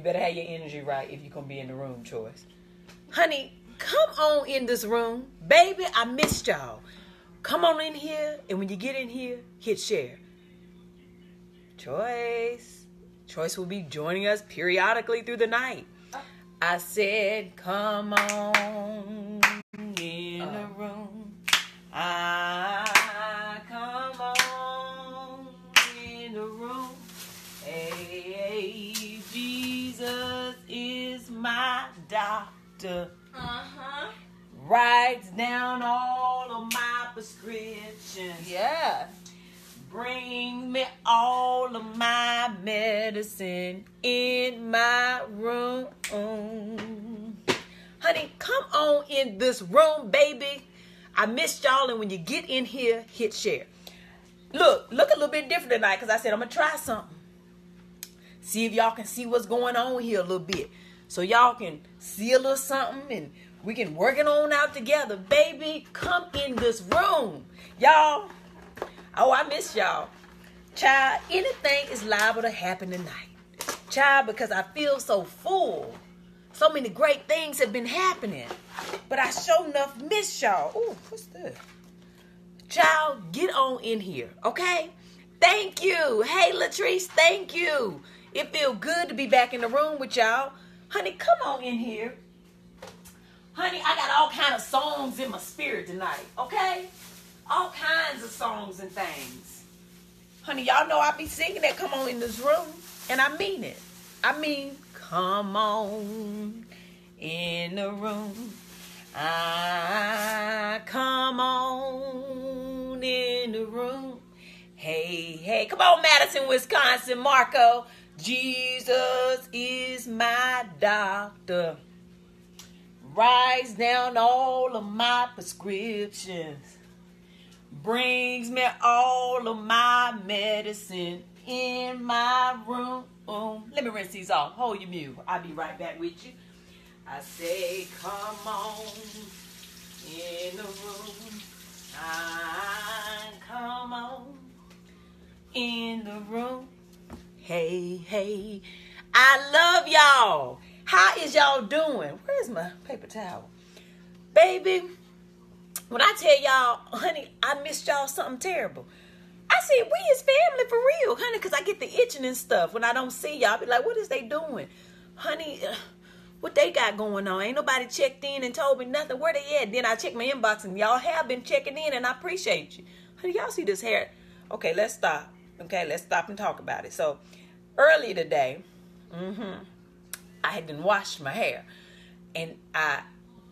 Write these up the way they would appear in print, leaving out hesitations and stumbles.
You better have your energy right if you're going to be in the room, Choice. Honey, come on in this room. Baby, I missed y'all. Come on in here, and when you get in here, hit share. Choice. Choice will be joining us periodically through the night. I said, come on in the room. Come on in the room. Hey, Jesus is my doctor. Uh-huh. Writes down all of my prescriptions. Yeah. Bring me all of my medicine in my room. Honey, come on in this room, baby. I missed y'all, and when you get in here, hit share. Look a little bit different tonight because I said I'm going to try something. See if y'all can see what's going on here a little bit. So y'all can see a little something and we can work it on out together. Baby, come in this room. Y'all. Oh, I miss y'all. Child, anything is liable to happen tonight. Child, because I feel so full. So many great things have been happening. But I sure enough miss y'all. Ooh, what's this? Child, get on in here, okay? Thank you. Hey, Latrice, thank you. It feels good to be back in the room with y'all. Honey, come on in here. Honey, I got all kinds of songs in my spirit tonight, okay? All kinds of songs and things. Honey, y'all know I be singing that come on in this room. And I mean it. I mean, come on in the room. Come on in the room. Hey, hey. Come on, Madison, Wisconsin, Marco. Jesus is my doctor. Writes down all of my prescriptions. Brings me all of my medicine in my room. Let me rinse these off. Hold your mule. I'll be right back with you. I say, come on in the room. Come on in the room. Hey, hey. I love y'all. How is y'all doing? Where's my paper towel? Baby. When I tell y'all, honey, I missed y'all something terrible. I said, we is family for real, honey, because I get the itching and stuff. When I don't see y'all, I be like, what is they doing? Honey, what they got going on? Ain't nobody checked in and told me nothing. Where they at? Then I check my inbox, and y'all have been checking in, and I appreciate you. Honey, y'all see this hair? Okay, let's stop. Okay, let's stop and talk about it. So, early today, I had been washing my hair, and I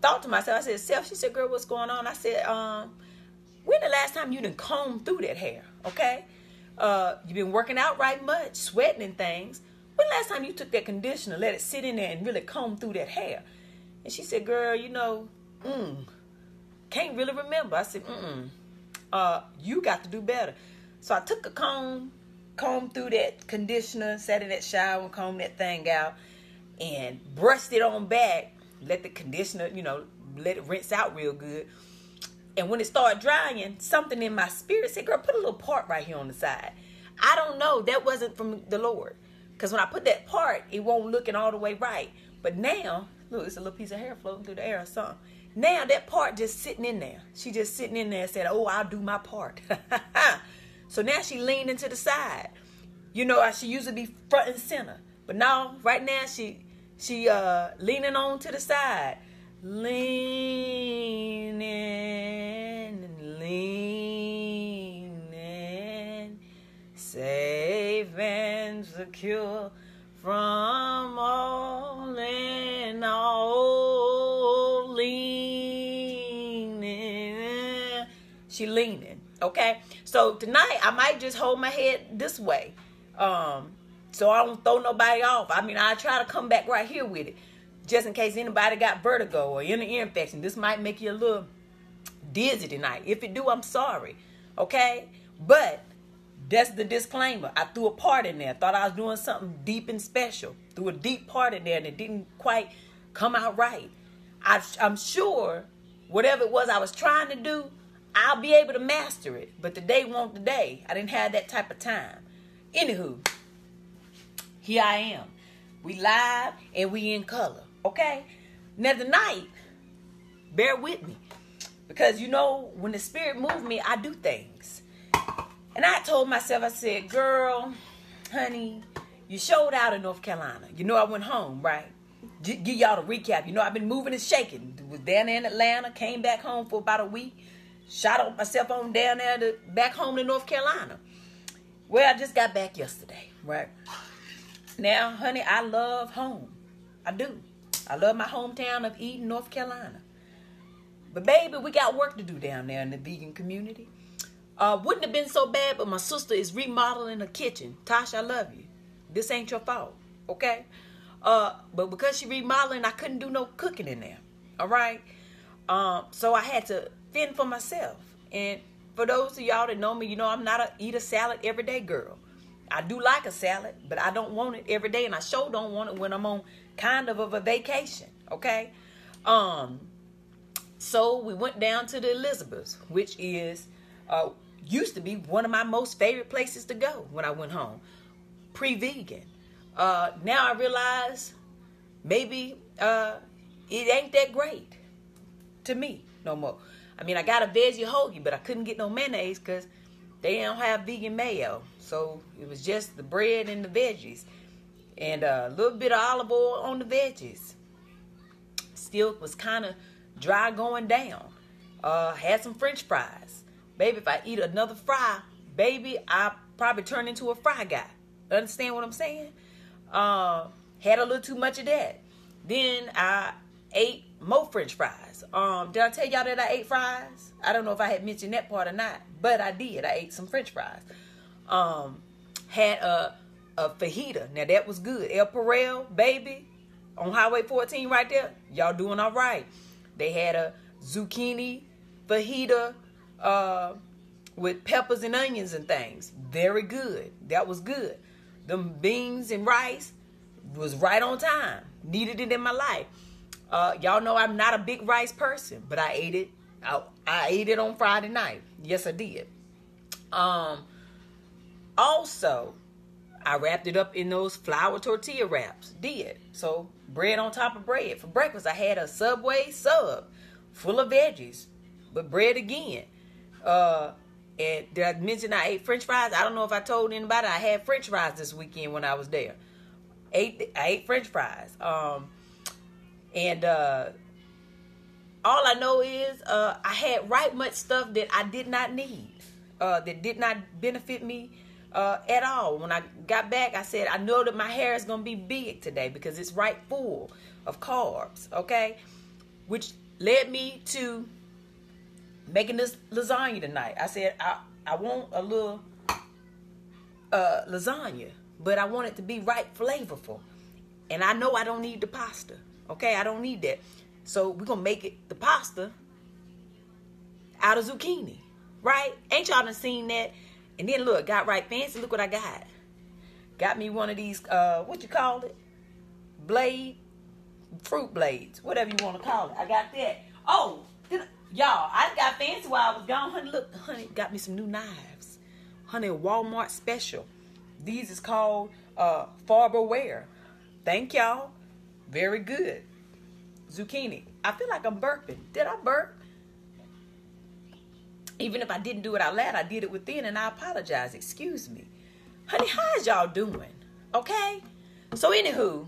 thought to myself, I said, Self, she said, girl, what's going on? I said, when the last time you done combed through that hair, okay? You've been working out right much, sweating and things. When the last time you took that conditioner, let it sit in there and really comb through that hair? And she said, girl, you know, can't really remember. I said, you got to do better. So I took a comb through that conditioner, sat in that shower and combed that thing out and brushed it on back. Let the conditioner, you know, let it rinse out real good. And when it started drying, something in my spirit said, girl, put a little part right here on the side. I don't know. That wasn't from the Lord. Because when I put that part, it won't look all the way right. But now, look, it's a little piece of hair floating through the air or something. Now that part just sitting in there. She just sitting in there and said, oh, I'll do my part. So now she leaned into the side. You know, she used to be front and center. But now, right now, She leaning on to the side. Leaning, safe and secure from all and all. Leaning. She leaning, okay? So tonight, I might just hold my head this way. So I don't throw nobody off. I mean, I try to come back right here with it. Just in case anybody got vertigo or any ear infection. This might make you a little dizzy tonight. If it do, I'm sorry. Okay? But that's the disclaimer. I threw a part in there. Thought I was doing something deep and special. Threw a deep part in there and it didn't quite come out right. I'm sure whatever it was I was trying to do, I'll be able to master it. But today won't today. I didn't have that type of time. Anywho. Here I am. We live and we in color, okay? Now tonight, bear with me, because you know when the spirit moves me, I do things. And I told myself, I said, girl, honey, you showed out in North Carolina. You know I went home, right? Give y'all the recap. You know I've been moving and shaking. Was down there in Atlanta, came back home for about a week, shot up myself on down there to back home to North Carolina. Well, I just got back yesterday, right? Now, honey, I love home. I do. I love my hometown of Eden, North Carolina. But, baby, we got work to do down there in the vegan community. Wouldn't have been so bad, but my sister is remodeling the kitchen. Tasha, I love you. This ain't your fault, okay? But because she remodeling, I couldn't do no cooking in there, all right? So I had to fend for myself. And for those of y'all that know me, you know I'm not a eat a salad every day girl. I do like a salad, but I don't want it every day, and I sure don't want it when I'm on kind of a vacation, okay? So we went down to the Elizabeth's, which is used to be one of my most favorite places to go when I went home, pre-vegan. Now I realize maybe it ain't that great to me no more. I mean, I got a veggie hoagie, but I couldn't get no mayonnaise because they don't have vegan mayo. So it was just the bread and the veggies and a little bit of olive oil on the veggies. Still was kind of dry going down. Had some French fries. Baby, if I eat another fry, baby, I probably turn into a fry guy. Understand what I'm saying? Had a little too much of that. Then I ate more French fries. Did I tell y'all that I ate fries? I don't know if I had mentioned that part or not, but I did. I ate some French fries. Had a fajita. Now that was good. El Perel, baby, on Highway 14 right there. Y'all doing all right. They had a zucchini fajita with peppers and onions and things. Very good. That was good. Them beans and rice was right on time. Needed it in my life. Y'all know I'm not a big rice person, but I ate it. I ate it on Friday night. Yes, I did. Also, I wrapped it up in those flour tortilla wraps. Did. So, bread on top of bread. For breakfast, I had a Subway sub full of veggies, but bread again. And did I mention I ate French fries? I don't know if I told anybody I had French fries this weekend when I was there. I ate French fries. All I know is I had right much stuff that I did not need, that did not benefit me at all. When I got back, I said, I know that my hair is going to be big today because it's right full of carbs, okay? Which led me to making this lasagna tonight. I said, I want a little lasagna, but I want it to be right flavorful. And I know I don't need the pasta. Okay, I don't need that. So we're going to make it the pasta out of zucchini, right? Ain't y'all done seen that? And then look, got right fancy. Look what I got. Got me one of these, what you call it? Fruit blades, whatever you want to call it. I got that. Oh, y'all, I got fancy while I was gone. Honey, look, honey, got me some new knives. Honey, Walmart special. These is called Farberware. Thank y'all. Very good. Zucchini. I feel like I'm burping. Did I burp? Even if I didn't do it out loud, I did it within, and I apologize. Excuse me. Honey, how's y'all doing? Okay? So, anywho,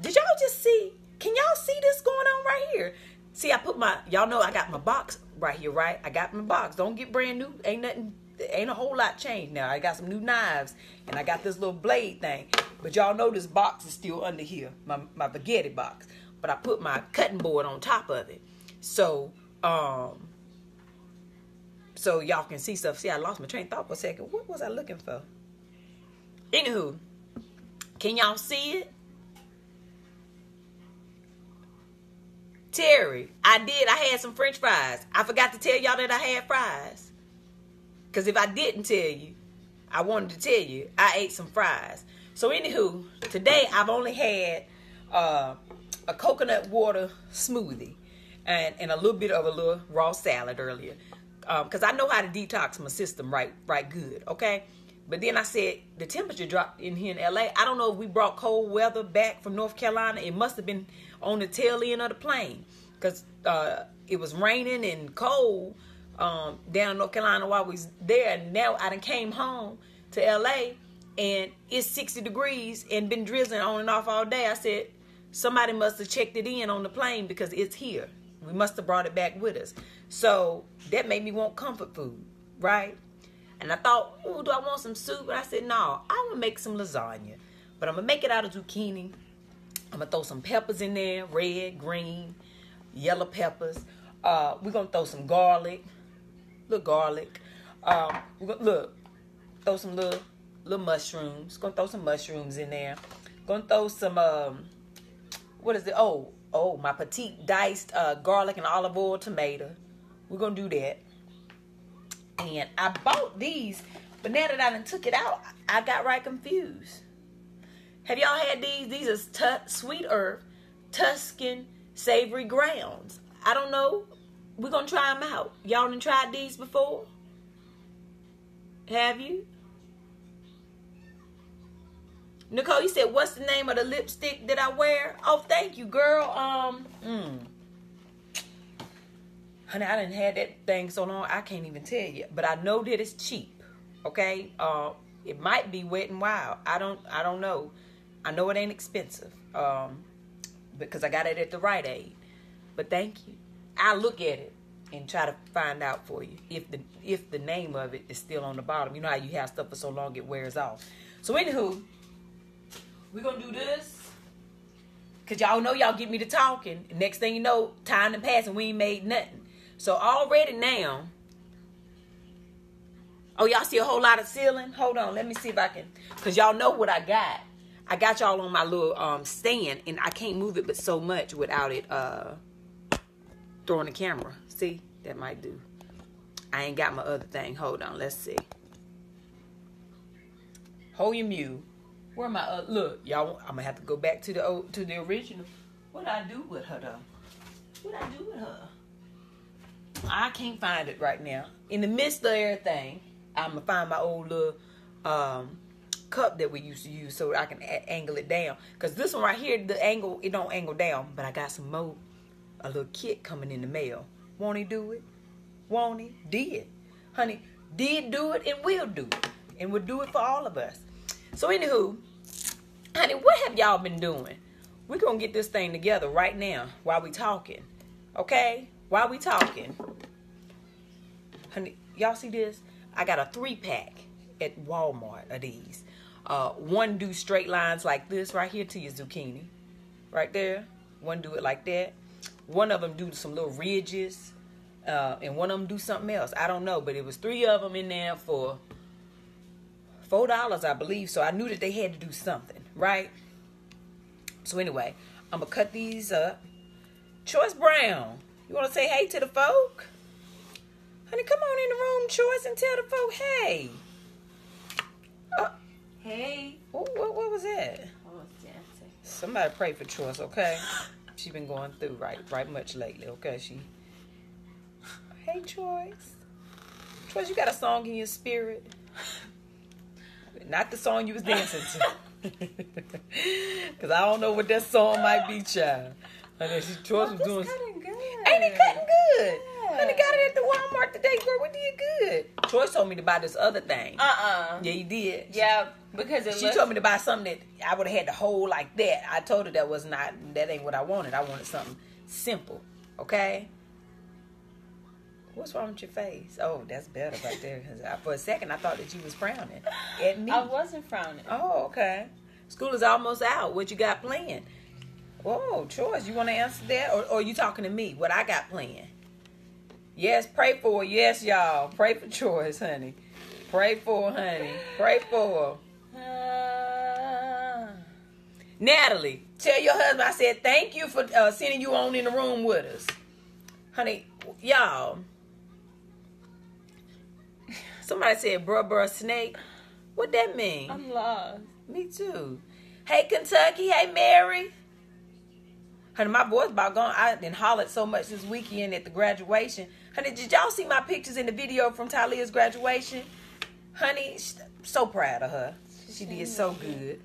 did y'all just see? Can y'all see this going on right here? See, I put my, y'all know I got my box right here, right? I got my box. Don't get brand new. Ain't a whole lot changed now. I got some new knives, and I got this little blade thing. But y'all know this box is still under here, my spaghetti box. But I put my cutting board on top of it. So, so y'all can see stuff. See, I lost my train of thought for a second. What was I looking for? Anywho, can y'all see it? Terry, I did. I had some French fries. I forgot to tell y'all that I had fries. Because if I didn't tell you, I wanted to tell you, I ate some fries. So, anywho, today I've only had a coconut water smoothie and a little bit of a little raw salad earlier because I know how to detox my system right good, okay? But then I said, the temperature dropped in here in LA. I don't know if we brought cold weather back from North Carolina. It must have been on the tail end of the plane, because it was raining and cold down in North Carolina while we was there. Now I done came home to LA and it's 60 degrees and been drizzling on and off all day. I said, somebody must have checked it in on the plane, because it's here. We must have brought it back with us. So that made me want comfort food, right? And I thought, ooh, do I want some soup? And I said, no, I'm going to make some lasagna. But I'm going to make it out of zucchini. I'm going to throw some peppers in there, red, green, yellow peppers. We're going to throw some garlic, little garlic. We're gonna, look, throw some little mushrooms. Going to throw some mushrooms in there. Going to throw some, what is it? Oh, my petite diced garlic and olive oil tomato. We're going to do that. And I bought these, but now that I done took it out, I got right confused. Have y'all had these? These is Sweet Earth Tuscan Savory Grounds. I don't know. We're going to try them out. Y'all done tried these before? Have you? Nicole, you said, what's the name of the lipstick that I wear? Oh, thank you, girl. Honey, I done had that thing so long, I can't even tell you. But I know that it's cheap, okay? It might be Wet and Wild. I don't know. I know it ain't expensive because I got it at the Rite Aid. But thank you. I'll look at it and try to find out for you if the name of it is still on the bottom. You know how you have stuff for so long it wears off. So anywho, we're going to do this. Because y'all know y'all get me to talking. Next thing you know, time to pass and we ain't made nothing. So already now. Oh, y'all see a whole lot of ceiling? Hold on. Let me see if I can. Because y'all know what I got. I got y'all on my little stand. And I can't move it but so much without it throwing the camera. See? That might do. I ain't got my other thing. Hold on. Let's see. Hold your mule. Where my look, y'all? I'm gonna have to go back to the original. What I do with her though? What I do with her? I can't find it right now. In the midst of everything, I'm gonna find my old little cup that we used to use so I can angle it down. Cause this one right here, the angle it don't angle down. But I got some more, a little kit coming in the mail. Won't he do it? Won't he? Did, honey? Did do it and will do it, and will do it for all of us. So anywho. Honey, what have y'all been doing? We're going to get this thing together right now while we talking. Okay? While we talking. Honey, y'all see this? I got a 3-pack at Walmart of these. One do straight lines like this right here to your zucchini. Right there. One do it like that. One of them do some little ridges. And one of them do something else. I don't know. But it was 3 of them in there for $4, I believe, so I knew that they had to do something, right? So anyway, I'm gonna cut these up. Choice Brown, you wanna say hey to the folk? Honey, come on in the room, Choice, and tell the folk hey. Hey. Ooh, what was that? Oh, somebody pray for Choice, okay? She been going through right much lately, okay? Hey, Choice. Choice, you got a song in your spirit? Not the song you was dancing to. Because I don't know what that song might be, child. Honey, Choice was doing... cutting good. Ain't it cutting good? Yeah. Honey, got it at the Walmart today, girl. We did good. Choice told me to buy this other thing. Yeah, you did. Yeah, because it She told me to buy something that I would have had to hold like that. I told her that ain't what I wanted. I wanted something simple. Okay? What's wrong with your face? Oh, that's better right there. Because for a second, I thought that you was frowning at me. I wasn't frowning. Oh, okay. School is almost out. What you got planned? Whoa, Choice, you want to answer that? Or you talking to me? What I got planned? Yes, pray for her. Yes, y'all. Pray for Choice, honey. Pray for her, honey. Pray for her. Natalie, tell your husband I said thank you for sending you on in the room with us. Honey, y'all. Somebody said, bruh, snake. What that mean? I'm lost. Me too. Hey, Kentucky. Hey, Mary. Honey, my voice about gone. I done hollered so much this weekend at the graduation. Honey, did y'all see my pictures in the video from Talia's graduation? Honey, so proud of her. She did so good.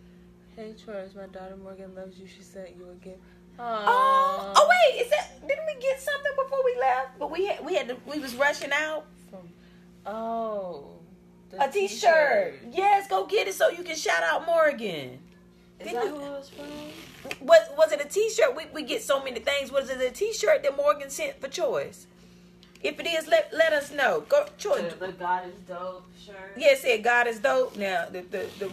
Hey, Charles, my daughter Morgan loves you. She sent you a gift. Oh, wait, is that? Didn't we get something before we left? But we was rushing out. A T-shirt. Yes, go get it so you can shout out Morgan. Is that who it was from? Was it a T-shirt? We get so many things. Was it a T-shirt that Morgan sent for Choice? If it is, let us know. Go Choice. The God is dope shirt. Yeah, it said God is dope. Now, the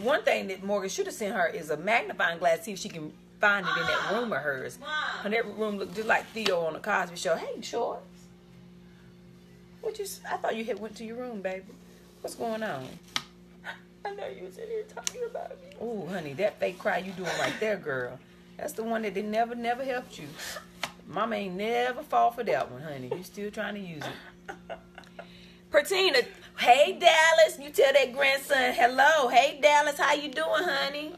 one thing that Morgan should have sent her is a magnifying glass. See if she can find it in that room of hers. Mom. And that room looked just like Theo on the Cosby Show. Hey, Choice. I thought you had went to your room, baby. What's going on? I know you was in here talking about me. Oh, honey, that fake cry you doing right there, girl. That's the one that they never helped you. Mama ain't never fall for that one, honey. You still trying to use it. Pertina, hey, Dallas. You tell that grandson, hello. Hey, Dallas, how you doing, honey?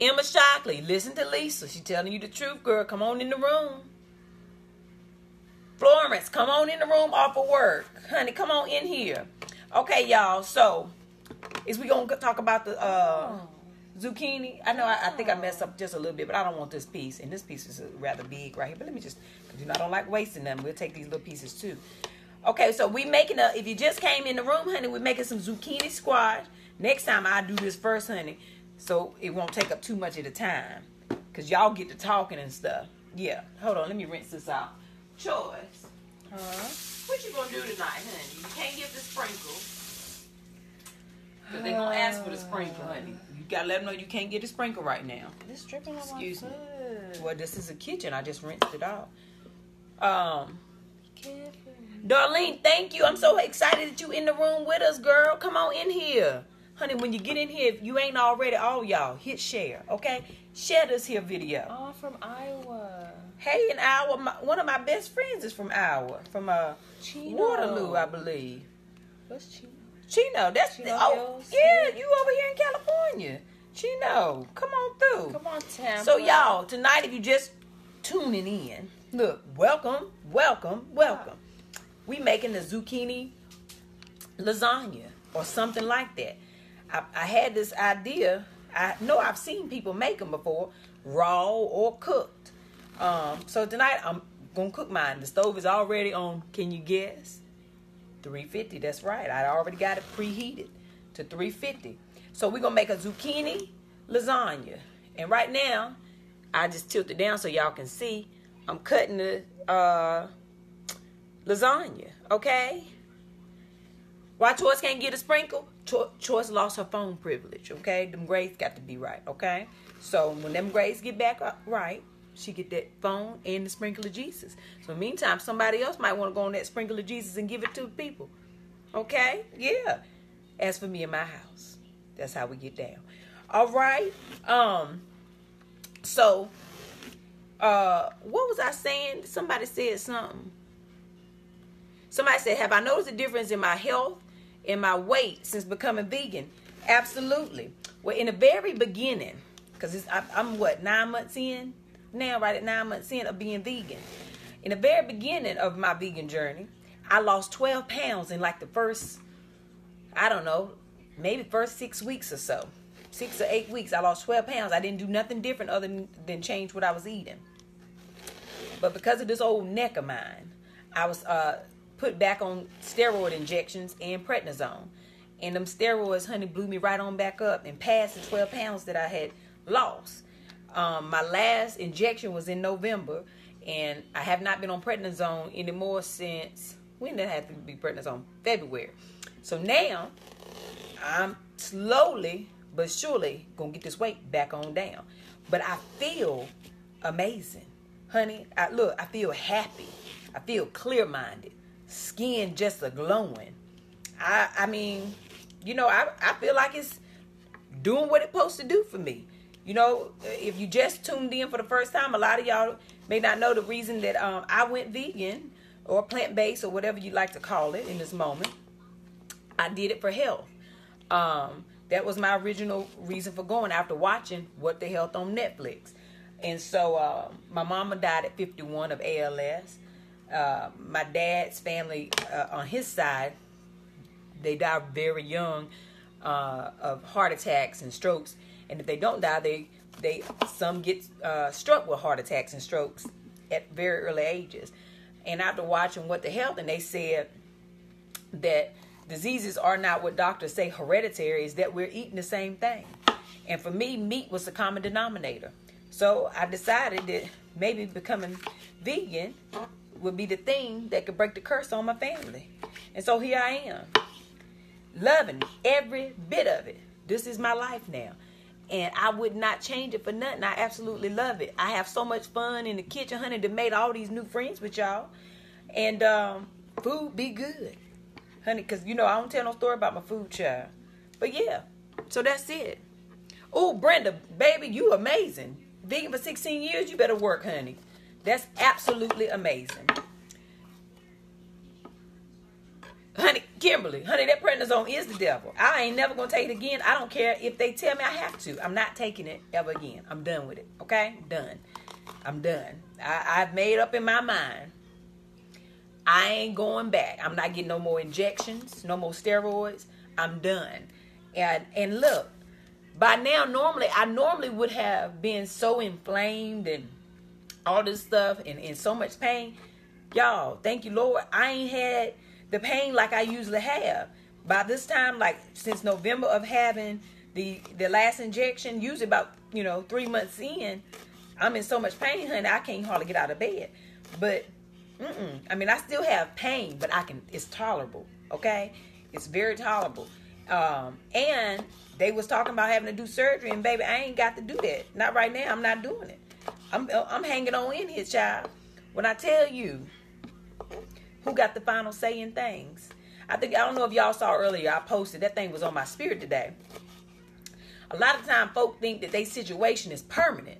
Emma Shockley, listen to Lisa. She telling you the truth, girl. Come on in the room. Florence, come on in the room off of work. Honey, come on in here. Okay, y'all. So, is we going to talk about the zucchini? I know I think I messed up just a little bit, but I don't want this piece. And this piece is rather big right here. But let me just, because I don't like wasting them. We'll take these little pieces too. Okay, so we making if you just came in the room, honey, we're making some zucchini squash. Next time I do this first, honey, so it won't take up too much of the time. Because y'all get to talking and stuff. Yeah. Hold on. Let me rinse this out. Choice. Huh? What you gonna do tonight, honey? You can't get the sprinkle. Because they gonna ask for the sprinkle, honey. You gotta let them know you can't get the sprinkle right now. This dripping on my food. Excuse me. Well, this is a kitchen. I just rinsed it off. Darlene, thank you. I'm so excited that you in the room with us, girl. Come on in here. Honey, when you get in here, if you ain't already, all y'all, hit share, okay? Share this here video. Oh, from Iowa. Hey, in Iowa, one of my best friends is from Iowa, from Chino. Waterloo, I believe. What's Chino? Chino, that's Chino Hills. Yeah, you over here in California. Chino, come on through. Come on, Tampa. So, y'all, tonight, if you just tuning in, look, welcome. Wow. We making the zucchini lasagna or something like that. I had this idea. I know I've seen people make them before, raw or cooked. So tonight I'm gonna cook mine. The stove is already on, can you guess? 350, that's right. I already got it preheated to 350. So we're gonna make a zucchini lasagna. And right now, I just tilt it down so y'all can see. I'm cutting the lasagna, okay? Why Choice can't get a sprinkle? Choice lost her phone privilege, okay? Them grades got to be right, okay? So when them grades get back up right, she get that phone and the sprinkle of Jesus. So meantime, somebody else might want to go on that sprinkle of Jesus and give it to people, okay? Yeah. As for me and my house, that's how we get down. All right. So what was I saying? Somebody said something. Somebody said, have I noticed a difference in my health and my weight since becoming vegan? Absolutely. Well, in the very beginning, because I'm 9 months in? Now, right at 9 months in of being vegan. In the very beginning of my vegan journey, I lost 12 pounds in like the first, I don't know, maybe first 6 weeks or so. 6 or 8 weeks, I lost 12 pounds. I didn't do nothing different other than change what I was eating. But because of this old neck of mine, I was put back on steroid injections and prednisone. And them steroids, honey, blew me right on back up and passed the 12 pounds that I had lost. My last injection was in November, and I have not been on prednisone anymore since, when did I have to be prednisone? February. So now, I'm slowly but surely going to get this weight back on down. But I feel amazing. Honey, I feel happy. I feel clear-minded. Skin just a-glowing. I mean, you know, I feel like it's doing what it's supposed to do for me. You know, if you just tuned in for the first time, a lot of y'all may not know the reason that I went vegan or plant-based or whatever you like to call it in this moment. I did it for health. That was my original reason for going after watching What the Health on Netflix. And so my mama died at 51 of ALS. My dad's family on his side they die very young of heart attacks and strokes. And if they don't die, some get struck with heart attacks and strokes at very early ages. And after watching What the Health, and they said that diseases are not what doctors say hereditary, is that we're eating the same thing. And for me, meat was the common denominator. So I decided that maybe becoming vegan would be the thing that could break the curse on my family. And so here I am, loving every bit of it. This is my life now. And I would not change it for nothing. I absolutely love it. I have so much fun in the kitchen, honey, to made all these new friends with y'all. And food be good, honey, because, you know, I don't tell no story about my food, child. But, yeah, so that's it. Oh, Brenda, baby, you amazing. Vegan for 16 years, you better work, honey. That's absolutely amazing. Honey, Kimberly, honey, that prednisone is the devil. I ain't never going to take it again. I don't care if they tell me I have to. I'm not taking it ever again. I'm done with it, okay? Done. I'm done. I've made up in my mind. I ain't going back. I'm not getting no more injections, no more steroids. I'm done. And look, by now, I normally would have been so inflamed and all this stuff and in so much pain. Y'all, thank you, Lord. I ain't had the pain like I usually have. By this time, like since November of having the last injection, usually about, 3 months in, I'm in so much pain, honey, I can't hardly get out of bed. But, I mean, I still have pain, but it's tolerable, okay? It's very tolerable. And they was talking about having to do surgery, and baby, I ain't got to do that. Not right now, I'm not doing it. I'm hanging on in here, child. When I tell you, who got the final say in things? I don't know if y'all saw earlier, I posted, that thing was on my spirit today. A lot of time folk think that their situation is permanent.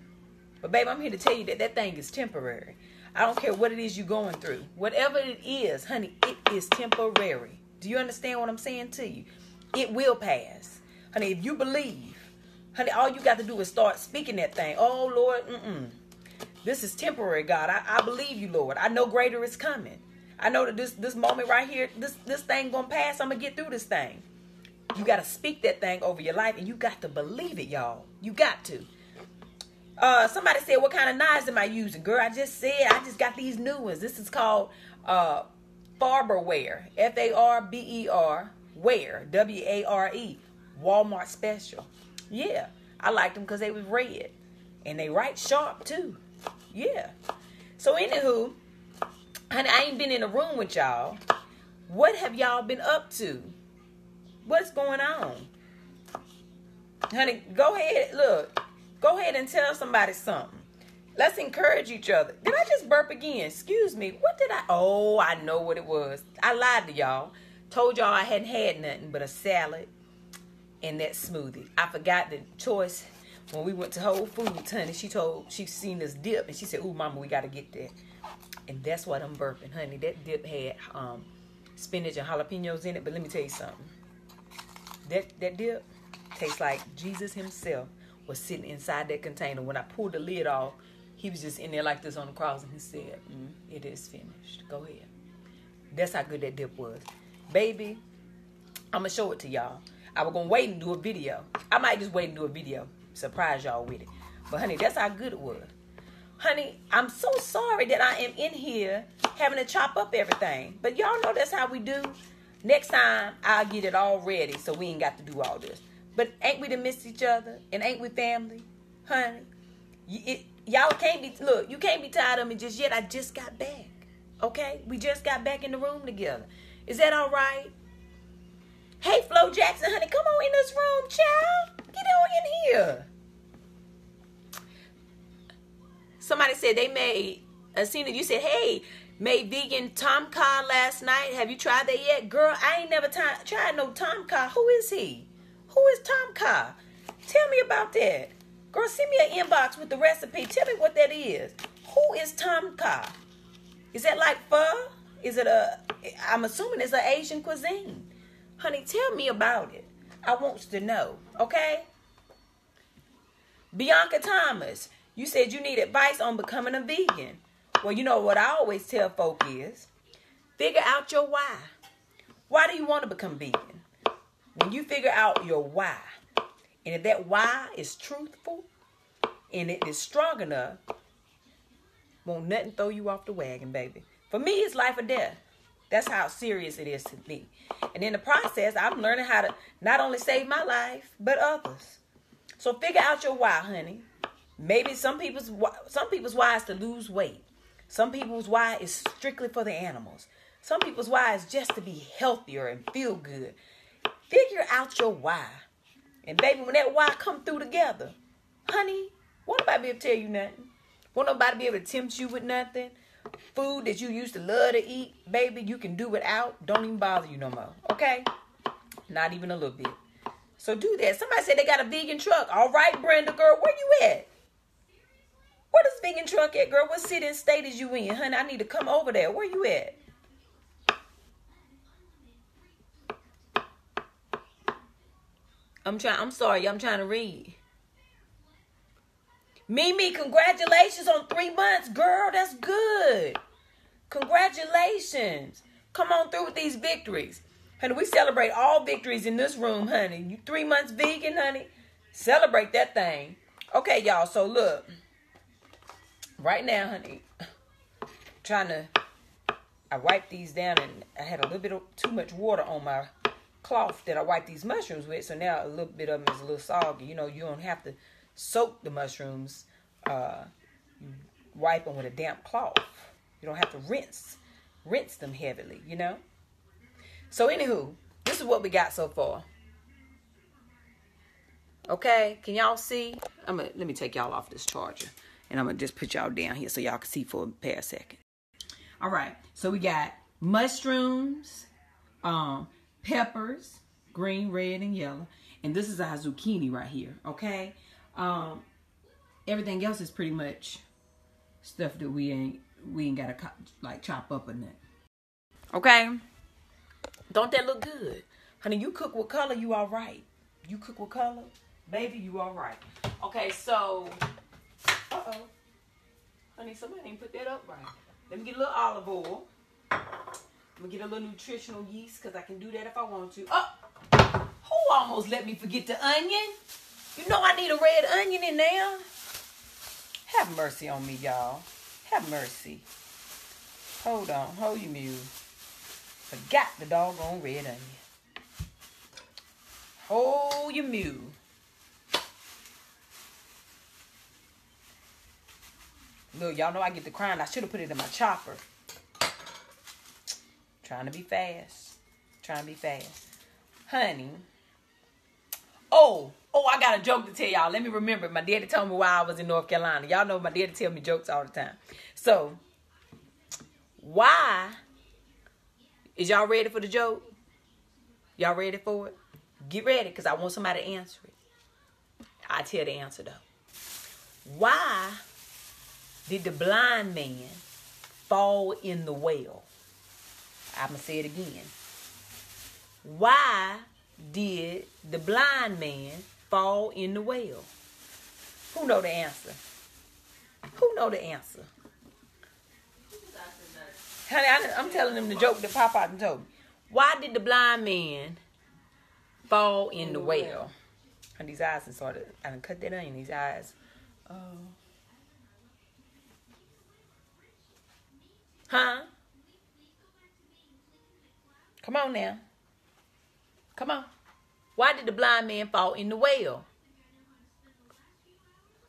But babe, I'm here to tell you that that thing is temporary. I don't care what it is you're going through. Whatever it is, honey, it is temporary. Do you understand what I'm saying to you? It will pass. Honey, if you believe, honey, all you got to do is start speaking that thing. Oh, Lord, this is temporary, God. I believe you, Lord. I know greater is coming. I know that this moment right here, this thing gonna pass. I'm gonna get through this thing. You gotta speak that thing over your life, and you got to believe it, y'all. You got to. Somebody said, "What kind of knives am I using, girl?" I just said, I just got these new ones. This is called Farberware, F-A-R-B-E-R, Ware, W-A-R-E, Walmart special. Yeah, I liked them because they was red, and they right sharp too. Yeah. So anywho. Honey, I ain't been in a room with y'all. What have y'all been up to? What's going on? Honey, go ahead. Look, go ahead and tell somebody something. Let's encourage each other. Did I just burp again? Excuse me. What did I? Oh, I know what it was. I lied to y'all. Told y'all I hadn't had nothing but a salad and that smoothie. I forgot the choice when we went to Whole Foods, honey. She seen this dip and she said, "Ooh, mama, we got to get that." And that's what I'm burping, honey. That dip had spinach and jalapenos in it. But let me tell you something. That dip tastes like Jesus himself was sitting inside that container. When I pulled the lid off, he was just in there like this on the cross. And he said, "It is finished. Go ahead." That's how good that dip was. Baby, I'm going to show it to y'all. I was going to wait and do a video. I might just wait and do a video. Surprise y'all with it. But, honey, that's how good it was. Honey, I'm so sorry that I am in here having to chop up everything. But y'all know that's how we do. Next time, I'll get it all ready so we ain't got to do all this. But ain't we to miss each other? And ain't we family? Honey, y'all can't be, look, you can't be tired of me just yet. I just got back, okay? We just got back in the room together. Is that all right? Hey, Flo Jackson, honey, come on in this room, child. Get on in here. Somebody said they made, Asina, you said, "Hey, made vegan tom kha last night. Have you tried that yet?" Girl, I ain't never tried no tom kha. Who is he? Who is tom kha? Tell me about that. Girl, send me an inbox with the recipe. Tell me what that is. Who is tom kha? Is that like pho? Is it I'm assuming it's an Asian cuisine. Honey, tell me about it. I want you to know, okay? Bianca Thomas. You said you need advice on becoming a vegan. Well, you know what I always tell folk is, figure out your why. Why do you want to become vegan? When you figure out your why, and if that why is truthful and it is strong enough, won't nothing throw you off the wagon, baby. For me, it's life or death. That's how serious it is to me. And in the process, I'm learning how to not only save my life, but others. So figure out your why, honey. Maybe some people's why is to lose weight. Some people's why is strictly for the animals. Some people's why is just to be healthier and feel good. Figure out your why. And baby, when that why come through together, honey, won't nobody be able to tell you nothing. Won't nobody be able to tempt you with nothing. Food that you used to love to eat, baby, you can do without. Don't even bother you no more, okay? Not even a little bit. So do that. Somebody said they got a vegan truck. All right, Brenda, girl, where you at? Where this vegan truck at, girl? What city and state is you in? Honey, I need to come over there. Where you at? I'm sorry, I'm trying to read. Mimi, congratulations on 3 months. Girl, that's good. Congratulations. Come on through with these victories. Honey, we celebrate all victories in this room, honey. You 3 months vegan, honey. Celebrate that thing. Okay, y'all, so look. Right now, honey, I wiped these down and I had a little bit of too much water on my cloth that I wiped these mushrooms with. So now a little bit of them is a little soggy. You know, you don't have to soak the mushrooms, you wipe them with a damp cloth. You don't have to rinse them heavily, you know? So anywho, this is what we got so far. Okay, can y'all see? Let me take y'all off this charger and I'm gonna just put y'all down here so y'all can see for a pair of seconds. All right, so we got mushrooms, peppers, green, red, and yellow. And this is our zucchini right here, okay? Everything else is pretty much stuff that we ain't gotta like chop up or nothing. Okay, don't that look good, honey? You cook with color, you all right. You cook with color, baby, you all right. Okay, so honey, somebody didn't put that up right. Let me get a little olive oil. I'm gonna get a little nutritional yeast because I can do that if I want to. Oh, who almost let me forget the onion? You know I need a red onion in there. Have mercy on me, y'all. Have mercy. Hold on. Hold your mule. Forgot the doggone red onion. Hold your mule. Look, y'all know I get to crying. I should have put it in my chopper. Trying to be fast. Trying to be fast. Honey. Oh, I got a joke to tell y'all. Let me remember. My daddy told me while I was in North Carolina. Y'all know my daddy tell me jokes all the time. So, why? Is y'all ready for the joke? Y'all ready for it? Get ready, because I want somebody to answer it. I tell the answer, though. Why did the blind man fall in the well? I'm going to say it again. Why did the blind man fall in the well? Who know the answer? Who know the answer? Honey, I'm telling them the joke that Pop out and told me. Why did the blind man fall in the well? And these eyes started. I done cut that onion. These eyes. Oh. Huh? Come on now. Come on. Why did the blind man fall in the well?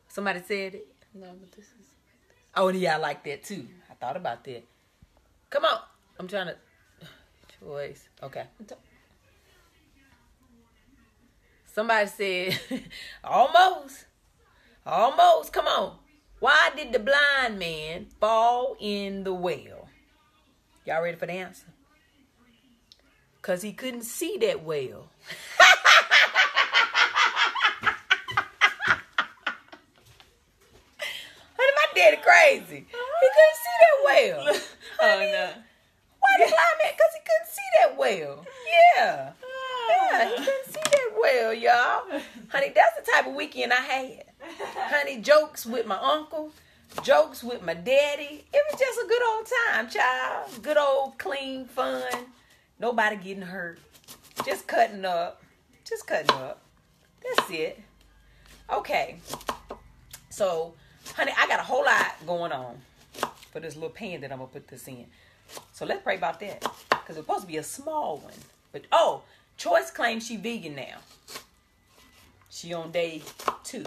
Somebody said it. No, but this is... Oh, yeah, I like that, too. I thought about that. Come on. I'm trying to... Choice. Okay. Somebody said... Almost. Almost. Come on. Why did the blind man fall in the well? Y'all ready for the answer? Because he couldn't see that well. Honey, my daddy crazy. He couldn't see that well. Honey, oh, no. Why did I mean? Because he couldn't see that well. Yeah. Yeah, he couldn't see that well, y'all. Honey, that's the type of weekend I had. Honey, jokes with my uncle. Jokes with my daddy. It was just a good old time, child. Good old, clean, fun. Nobody getting hurt. Just cutting up. Just cutting up. That's it. Okay. So, honey, I got a whole lot going on for this little pan that I'm going to put this in. So let's pray about that. Because it's supposed to be a small one. But, oh, Choice claims she vegan now. She on day 2.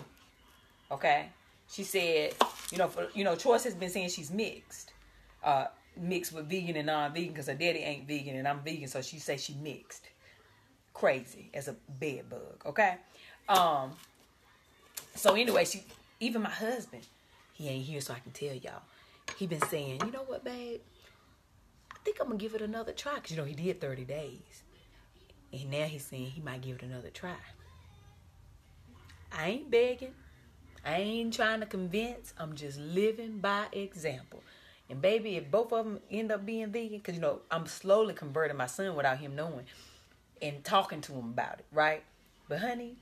Okay? She said, Choice has been saying she's mixed. Mixed with vegan and non-vegan because her daddy ain't vegan and I'm vegan. So she say she mixed. Crazy as a bed bug. Okay? So anyway, she, even my husband, he ain't here so I can tell y'all. He been saying, you know what, babe? I think I'm going to give it another try. Because, he did 30 days. And now he's saying he might give it another try. I ain't begging. I ain't trying to convince. I'm just living by example. And baby, if both of them end up being vegan, because, I'm slowly converting my son without him knowing and talking to him about it, right? But, honey,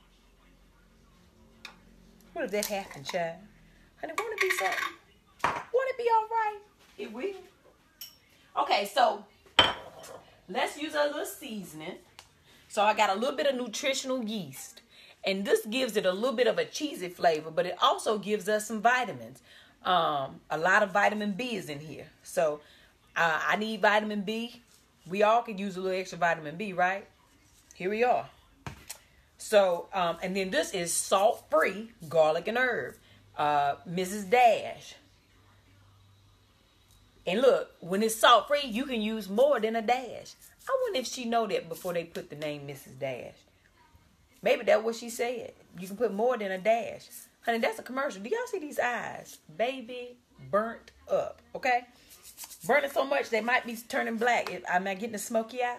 what if that happened, child? Honey, won't it be something? Won't it be all right? It will. Okay, so let's use our little seasoning. So I got a little bit of nutritional yeast. And this gives it a little bit of a cheesy flavor, but it also gives us some vitamins. A lot of vitamin B is in here. So I need vitamin B. We all could use a little extra vitamin B, right? Here we are. So, and then this is salt-free garlic and herb. Mrs. Dash. And look, when it's salt-free, you can use more than a dash. I wonder if she know that before they put the name Mrs. Dash. Maybe that's what she said. You can put more than a dash. Honey, that's a commercial. Do y'all see these eyes? Baby, burnt up, okay? Burning so much, they might be turning black. Am I getting a smoky eye?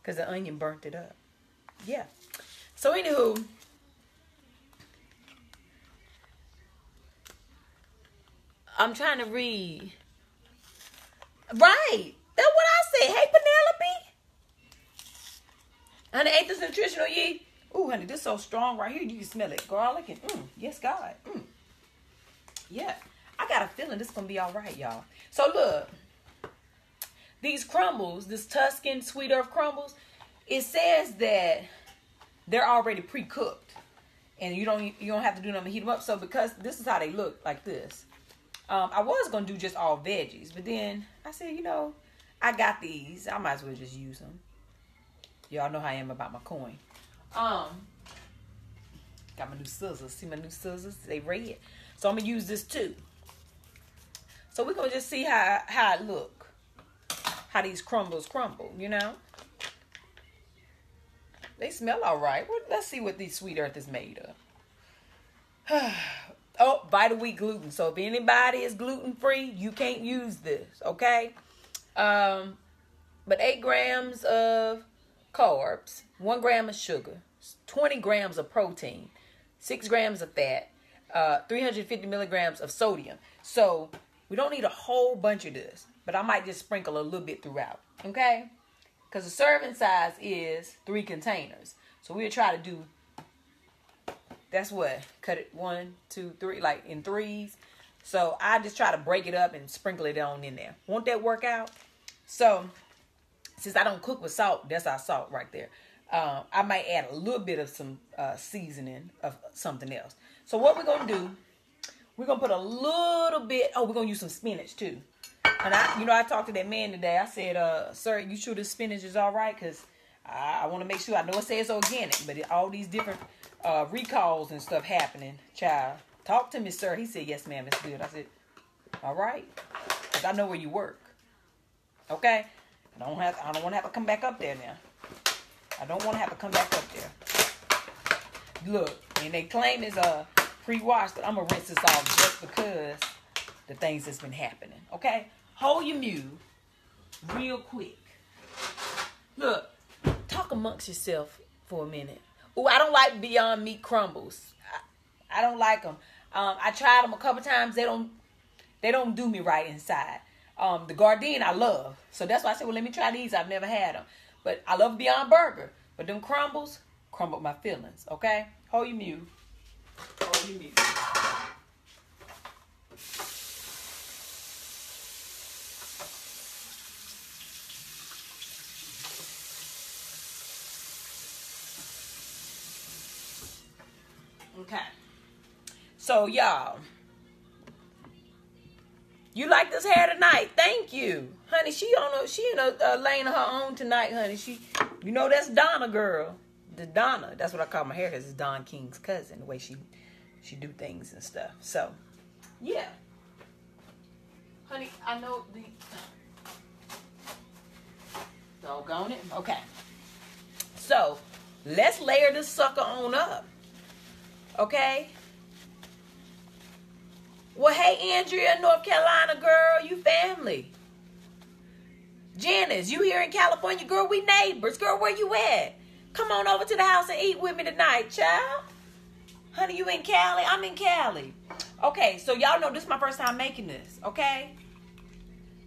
Because the onion burnt it up. Yeah. So, anywho. I'm trying to read. Right. That's what I said. Hey, Penelope. Honey, ain't this nutritional yeast? Ooh, honey, this so strong right here. You can smell it. Garlic and, yes, God. Yeah. I got a feeling this is going to be all right, y'all. So, look. These crumbles, this Tuscan Sweet Earth crumbles, it says that they're already pre-cooked. And you don't have to do nothing to heat them up. So, because this is how they look, like this. I was going to do just all veggies. But then I said, I got these. I might as well just use them. Y'all know how I am about my coin. Got my new scissors. See my new scissors? They red. So I'm going to use this too. So we're going to just see how it look. How these crumbles crumble, They smell all right. Well, let's see what these Sweet Earth is made of. Oh, Vital Wheat gluten. So if anybody is gluten-free, you can't use this, okay? But 8 grams of carbs, 1 gram of sugar, 20 grams of protein, 6 grams of fat, 350 milligrams of sodium. So we don't need a whole bunch of this, but I might just sprinkle a little bit throughout, okay? Because the serving size is 3 containers. So we'll try to do, that's what, cut it 1, 2, 3, like in 3s. So I just try to break it up and sprinkle it on in there. Won't that work out? So since I don't cook with salt, that's our salt right there. I might add a little bit of some seasoning of something else. So what we're going to do, we're going to put a little bit, we're going to use some spinach too. And I talked to that man today. I said, sir, you sure this spinach is all right? Because I want to make sure, I know it says organic, but all these different recalls and stuff happening, child. Talk to me, sir. He said, yes, ma'am, it's good. I said, all right. Because I know where you work. Okay? I don't want to have to come back up there now. I don't want to have to come back up there. Look, and they claim it's pre-washed, but I'm going to rinse this off just because the things that's been happening. Okay? Hold your mule real quick. Look, talk amongst yourself for a minute. Oh, I don't like Beyond Meat crumbles. I don't like them. I tried them a couple times. They don't do me right inside. The Garden I love. So that's why I said, well, let me try these. I've never had them. But I love Beyond Burger. But them crumbles crumbled my feelings. Okay? Hold your mule. Hold your mule. Okay. So, y'all. You like this hair tonight? Thank you. Honey, she in a lane of her own tonight, honey. You know that's Donna, girl. The Donna. That's what I call my hair because it's Don King's cousin. The way she do things and stuff. So, yeah. Honey, I know the... Doggone it. Okay. So, let's layer this sucker on up. Okay? Well, hey, Andrea, North Carolina, girl, you family. Janice, you here in California, girl, we neighbors. Girl, where you at? Come on over to the house and eat with me tonight, child. Honey, you in Cali? I'm in Cali. Okay, so y'all know this is my first time making this, okay?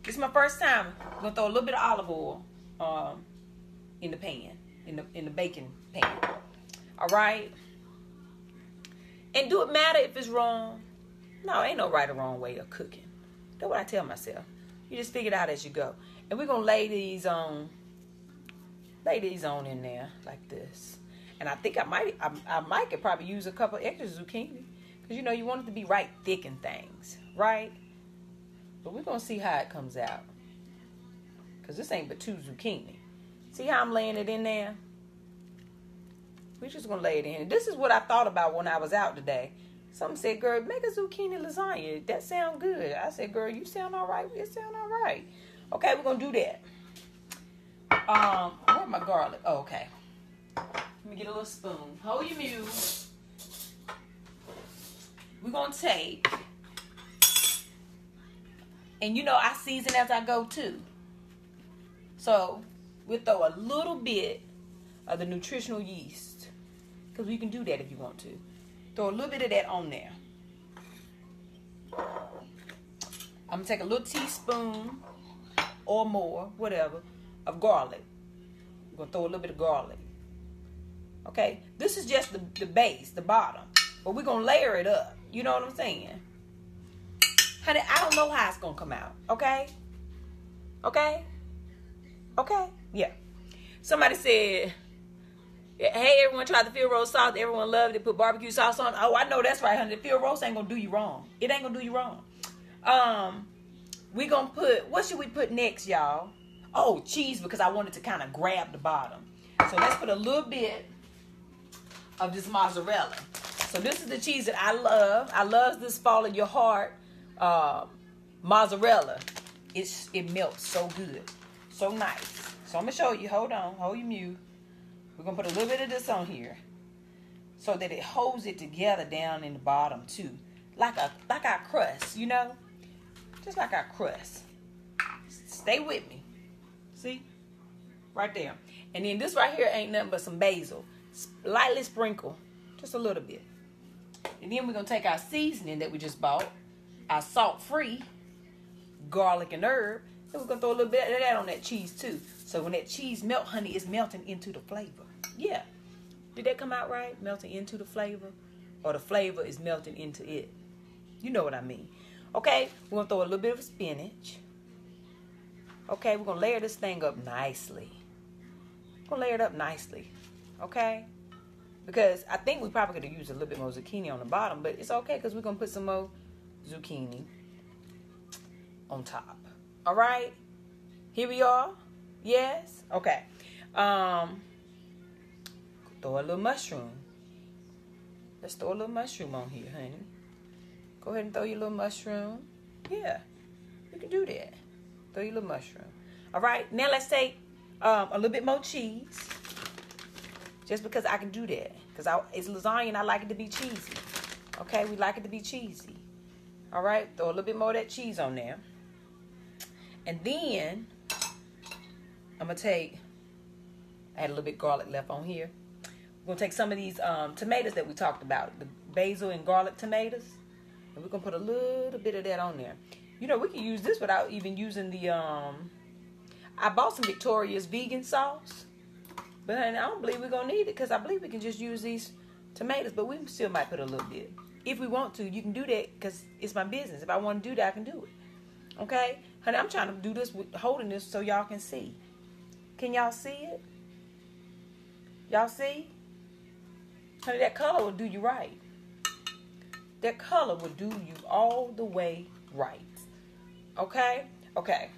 This is my first time. I'm going to throw a little bit of olive oil in the pan, in the baking pan. All right? And do it matter if it's wrong? No, ain't no right or wrong way of cooking. That's what I tell myself. You just figure it out as you go. And we're going to lay these on in there like this. And I think I might could probably use a couple extra zucchini. Because, you know, you want it to be right thick and things. Right? But we're going to see how it comes out. Because this ain't but 2 zucchini. See how I'm laying it in there? We're just going to lay it in. This is what I thought about when I was out today. Some said, girl, make a zucchini lasagna. That sound good. I said, girl, you sound all right. It sound all right. Okay, we're going to do that. Where's my garlic? Oh, okay. Let me get a little spoon. Hold your mule. We're going to take. And, you know, I season as I go, too. So, we'll throw a little bit of the nutritional yeast. Because we can do that if you want to. Throw a little bit of that on there. I'm going to take a little teaspoon or more, whatever, of garlic. I'm going to throw a little bit of garlic. Okay? This is just the base, the bottom. But we're going to layer it up. You know what I'm saying? Honey, I don't know how it's going to come out. Okay? Okay? Okay? Yeah. Somebody said... Hey, everyone tried the field roast sauce. Everyone loved it. Put barbecue sauce on. Oh, I know that's right, honey. The field roast ain't going to do you wrong. It ain't going to do you wrong. We're going to put... What should we put next, y'all? Oh, cheese, because I wanted to kind of grab the bottom. So let's put a little bit of this mozzarella. So this is the cheese that I love. I love this Follow Your Heart mozzarella. It melts so good. So nice. So I'm going to show you. Hold on. Hold your mute. We're going to put a little bit of this on here so that it holds it together down in the bottom, too. Like our crust, you know? Just like our crust. Stay with me. See? Right there. And then this right here ain't nothing but some basil. Lightly sprinkle. Just a little bit. And then we're going to take our seasoning that we just bought. Our salt-free garlic and herb. And we're going to throw a little bit of that on that cheese, too. So when that cheese melt, honey, it's melting into the flavor. Yeah. Did that come out right? Melting into the flavor? Or the flavor is melting into it? You know what I mean. Okay, we're going to throw a little bit of spinach. Okay, we're going to layer this thing up nicely. We're going to layer it up nicely. Okay? Because I think we probably could have used a little bit more zucchini on the bottom. But it's okay because we're going to put some more zucchini on top. All right, here we are. Yes, okay. Throw a little mushroom. Let's throw a little mushroom on here, honey. Go ahead and throw your little mushroom. Yeah, you can do that. Throw your little mushroom. All right, now let's take a little bit more cheese. Just because I can do that, because it's lasagna and I like it to be cheesy. Okay, we like it to be cheesy. All right, throw a little bit more of that cheese on there. And then, I'm going to take, I had a little bit of garlic left on here. We're going to take some of these tomatoes that we talked about, the basil and garlic tomatoes. And we're going to put a little bit of that on there. You know, we can use this without even using the, I bought some Victoria's vegan sauce. But I don't believe we're going to need it because I believe we can just use these tomatoes. But we still might put a little bit. If we want to, you can do that because it's my business. If I want to do that, I can do it. Okay? Honey, I'm trying to do this with holding this so y'all can see. Can y'all see it? Y'all see? Honey, that color will do you right. That color will do you all the way right. Okay? Okay.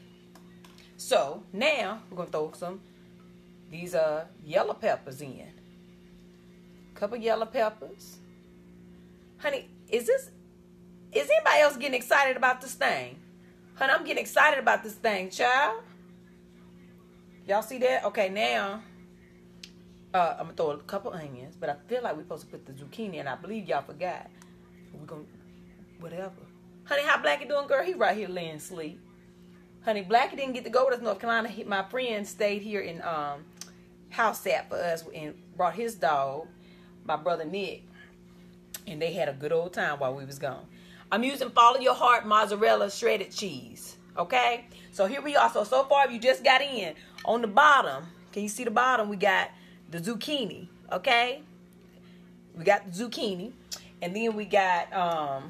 So, now we're going to throw some these yellow peppers in. Couple yellow peppers. Honey, is anybody else getting excited about this thing? Honey, I'm getting excited about this thing, child. Y'all see that? Okay, now I'm going to throw a couple onions, but I feel like we're supposed to put the zucchini in. I believe y'all forgot. We're going to, whatever. Honey, how Blackie doing, girl? He right here laying sleep. Honey, Blackie didn't get to go with us North Carolina. My friend stayed here in house sat for us and brought his dog, my brother Nick, and they had a good old time while we was gone. I'm using Follow Your Heart mozzarella shredded cheese, okay? So here we are. So far, if you just got in, on the bottom, can you see the bottom? We got the zucchini, okay? We got the zucchini, and then we got,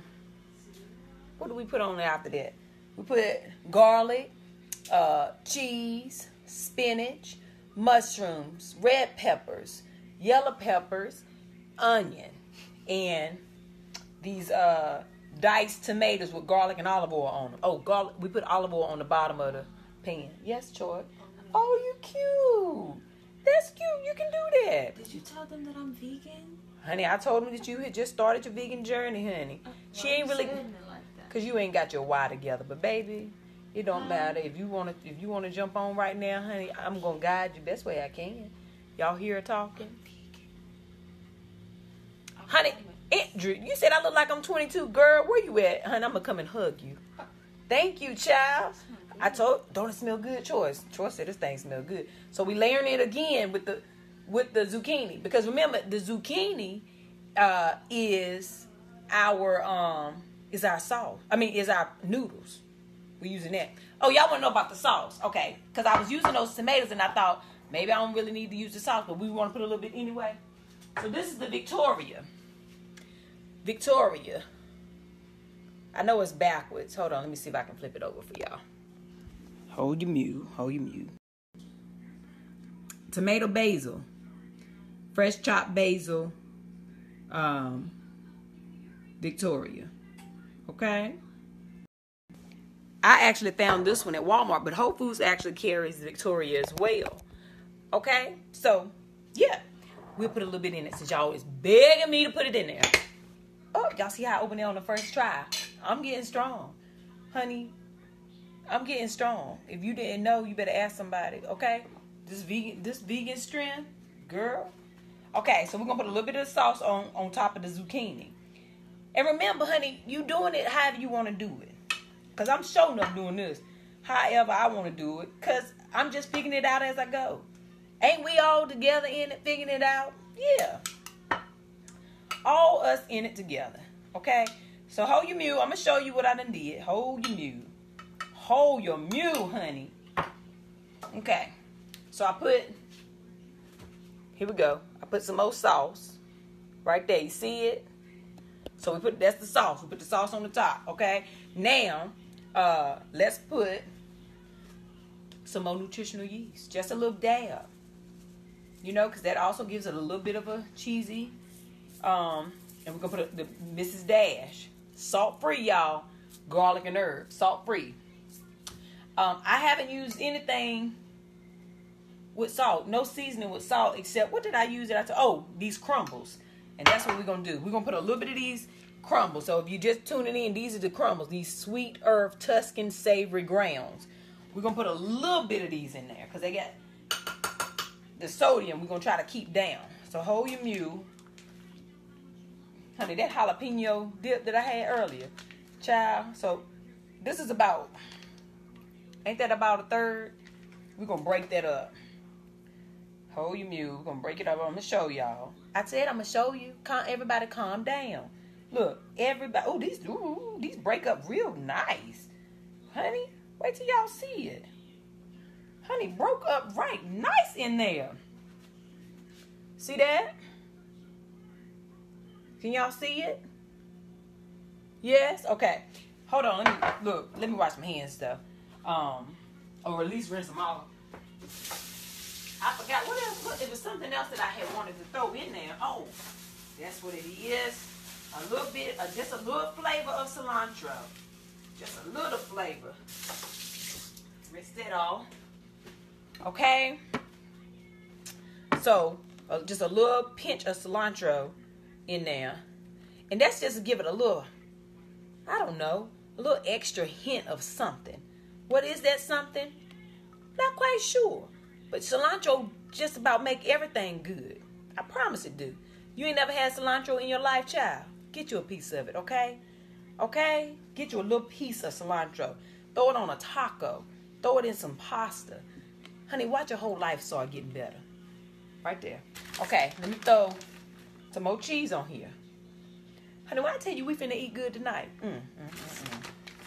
what do we put on there after that? We put garlic, cheese, spinach, mushrooms, red peppers, yellow peppers, onion, and these diced tomatoes with garlic and olive oil on them. Oh, garlic! We put olive oil on the bottom of the pan. Yes, Troy. Oh, you cute. That's cute. You can do that. Did you tell them that I'm vegan? Honey, I told them that you had just started your vegan journey, honey. Well, she ain't really. Cause you ain't got your why together, but baby, it don't matter. If you wanna jump on right now, honey, I'm gonna guide you best way I can. Y'all hear her talking, honey? Andrew, you said I look like I'm 22, girl. Where you at, honey? I'm gonna come and hug you. Thank you, child. I told, don't it smell good, Choice? Choice said this thing smell good. So we layering it again with the zucchini, because remember the zucchini is our our sauce. I mean, is our noodles. We're using that. Oh, y'all want to know about the sauce. Okay. Because I was using those tomatoes and I thought, maybe I don't really need to use the sauce, but we want to put a little bit anyway. So this is the Victoria. Victoria. I know it's backwards. Hold on. Let me see if I can flip it over for y'all. Hold your mute. Hold your mute. Tomato basil. Fresh chopped basil. Victoria. Okay. I actually found this one at Walmart, but Whole Foods actually carries Victoria as well. Okay. So, yeah. We'll put a little bit in it since y'all is begging me to put it in there. Oh, y'all see how I opened it on the first try? I'm getting strong. Honey, I'm getting strong. If you didn't know, you better ask somebody. Okay. This vegan strength, girl. Okay. So, we're going to put a little bit of sauce on top of the zucchini. And remember, honey, you doing it however you want to do it. Because I'm showing up doing this however I want to do it. Because I'm just figuring it out as I go. Ain't we all together in it, figuring it out? Yeah. All us in it together. Okay? So hold your mule. I'm going to show you what I done did. Hold your mule. Hold your mule, honey. Okay. So I put, here we go. I put some more sauce. Right there. You see it? So that's the sauce. We put the sauce on the top, okay? Now, let's put some more nutritional yeast. Just a little dab. You know, because that also gives it a little bit of a cheesy. And we're going to put the Mrs. Dash. Salt-free, y'all. Garlic and herb. Salt-free. I haven't used anything with salt. No seasoning with salt except, what did I use? These crumbles. And that's what we're going to do. We're going to put a little bit of these crumbles. So if you're just tuning in, these are the crumbles. These Sweet Earth Tuscan Savory Grounds. We're going to put a little bit of these in there because they got the sodium we're going to try to keep down. So hold your mule. Honey, that jalapeno dip that I had earlier. Child, so this is about, ain't that about a third? We're going to break that up. Hold your mule. We're going to break it up. I'm going to show y'all. I said I'm going to show you. Everybody calm down. Look, everybody. Oh, these break up real nice. Honey, wait till y'all see it. Honey, broke up right nice in there. See that? Can y'all see it? Yes? Okay. Hold on. Let me wash my hands stuff. Or at least rinse them off. I forgot what else. Look, it was something else that I had wanted to throw in there. Oh, that's what it is. a little bit, just a little flavor of cilantro. Just a little flavor. Mix that all. Okay? So, just a little pinch of cilantro in there. And that's just to give it a little, I don't know, a little extra hint of something. What is that something? Not quite sure. But cilantro just about make everything good. I promise it do. You ain't never had cilantro in your life, child. Get you a piece of it, okay? Okay? Get you a little piece of cilantro. Throw it on a taco. Throw it in some pasta. Honey, watch your whole life start getting better. Right there. Okay, let me throw some more cheese on here. Honey, when I tell you we finna eat good tonight.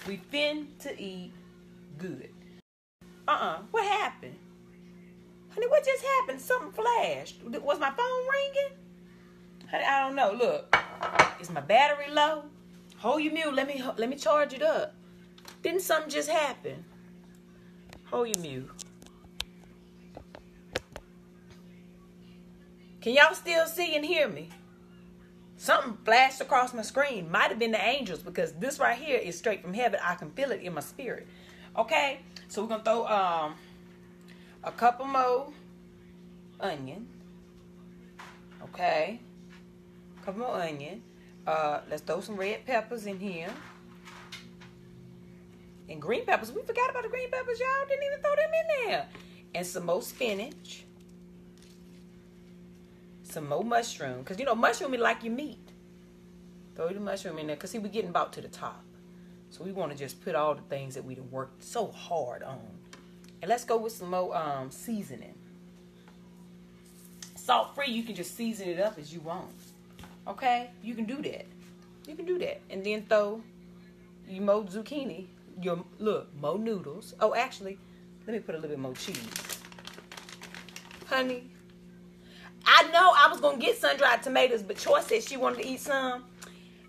We finna eat good. What happened? Honey, what just happened? Something flashed. Was my phone ringing? Honey, I don't know. Look, is my battery low? Hold your mute. Let me charge it up. Didn't something just happen? Hold your mute. Can y'all still see and hear me? Something flashed across my screen. Might have been the angels, because this right here is straight from heaven. I can feel it in my spirit. Okay, so we're gonna throw a couple more onion. Okay, a couple more onion. Let's throw some red peppers in here. And green peppers. We forgot about the green peppers, y'all. Didn't even throw them in there. And some more spinach. Some more mushroom. Because, you know, mushroom is like your meat. Throw the mushroom in there. Because, see, we're getting about to the top. So, we want to just put all the things that we done worked so hard on. And let's go with some more seasoning. Salt-free, you can just season it up as you want. Okay? You can do that. You can do that. And then throw your more zucchini. Your, look, more noodles. Oh, actually, let me put a little bit more cheese. Honey, I know I was going to get sun-dried tomatoes, but Choy said she wanted to eat some.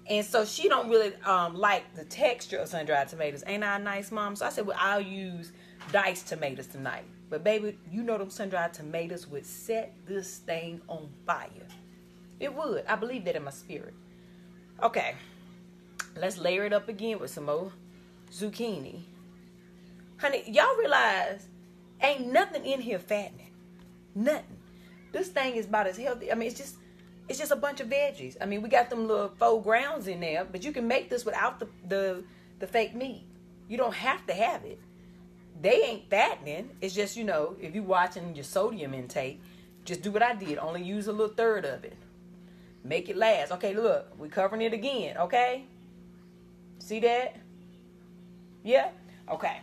And so she don't really like the texture of sun-dried tomatoes. Ain't I a nice mom? So I said, well, I'll use diced tomatoes tonight. But, baby, you know them sun-dried tomatoes would set this thing on fire. It would. I believe that in my spirit. Okay. Let's layer it up again with some more zucchini. Honey, y'all realize ain't nothing in here fattening. Nothing. This thing is about as healthy. I mean, it's just a bunch of veggies. I mean, we got them little faux grounds in there, but you can make this without the fake meat. You don't have to have it. They ain't fattening. It's just, you know, if you're watching your sodium intake, just do what I did. Only use a little third of it. Make it last. Okay, look, we're covering it again, okay? See that? Yeah? Okay.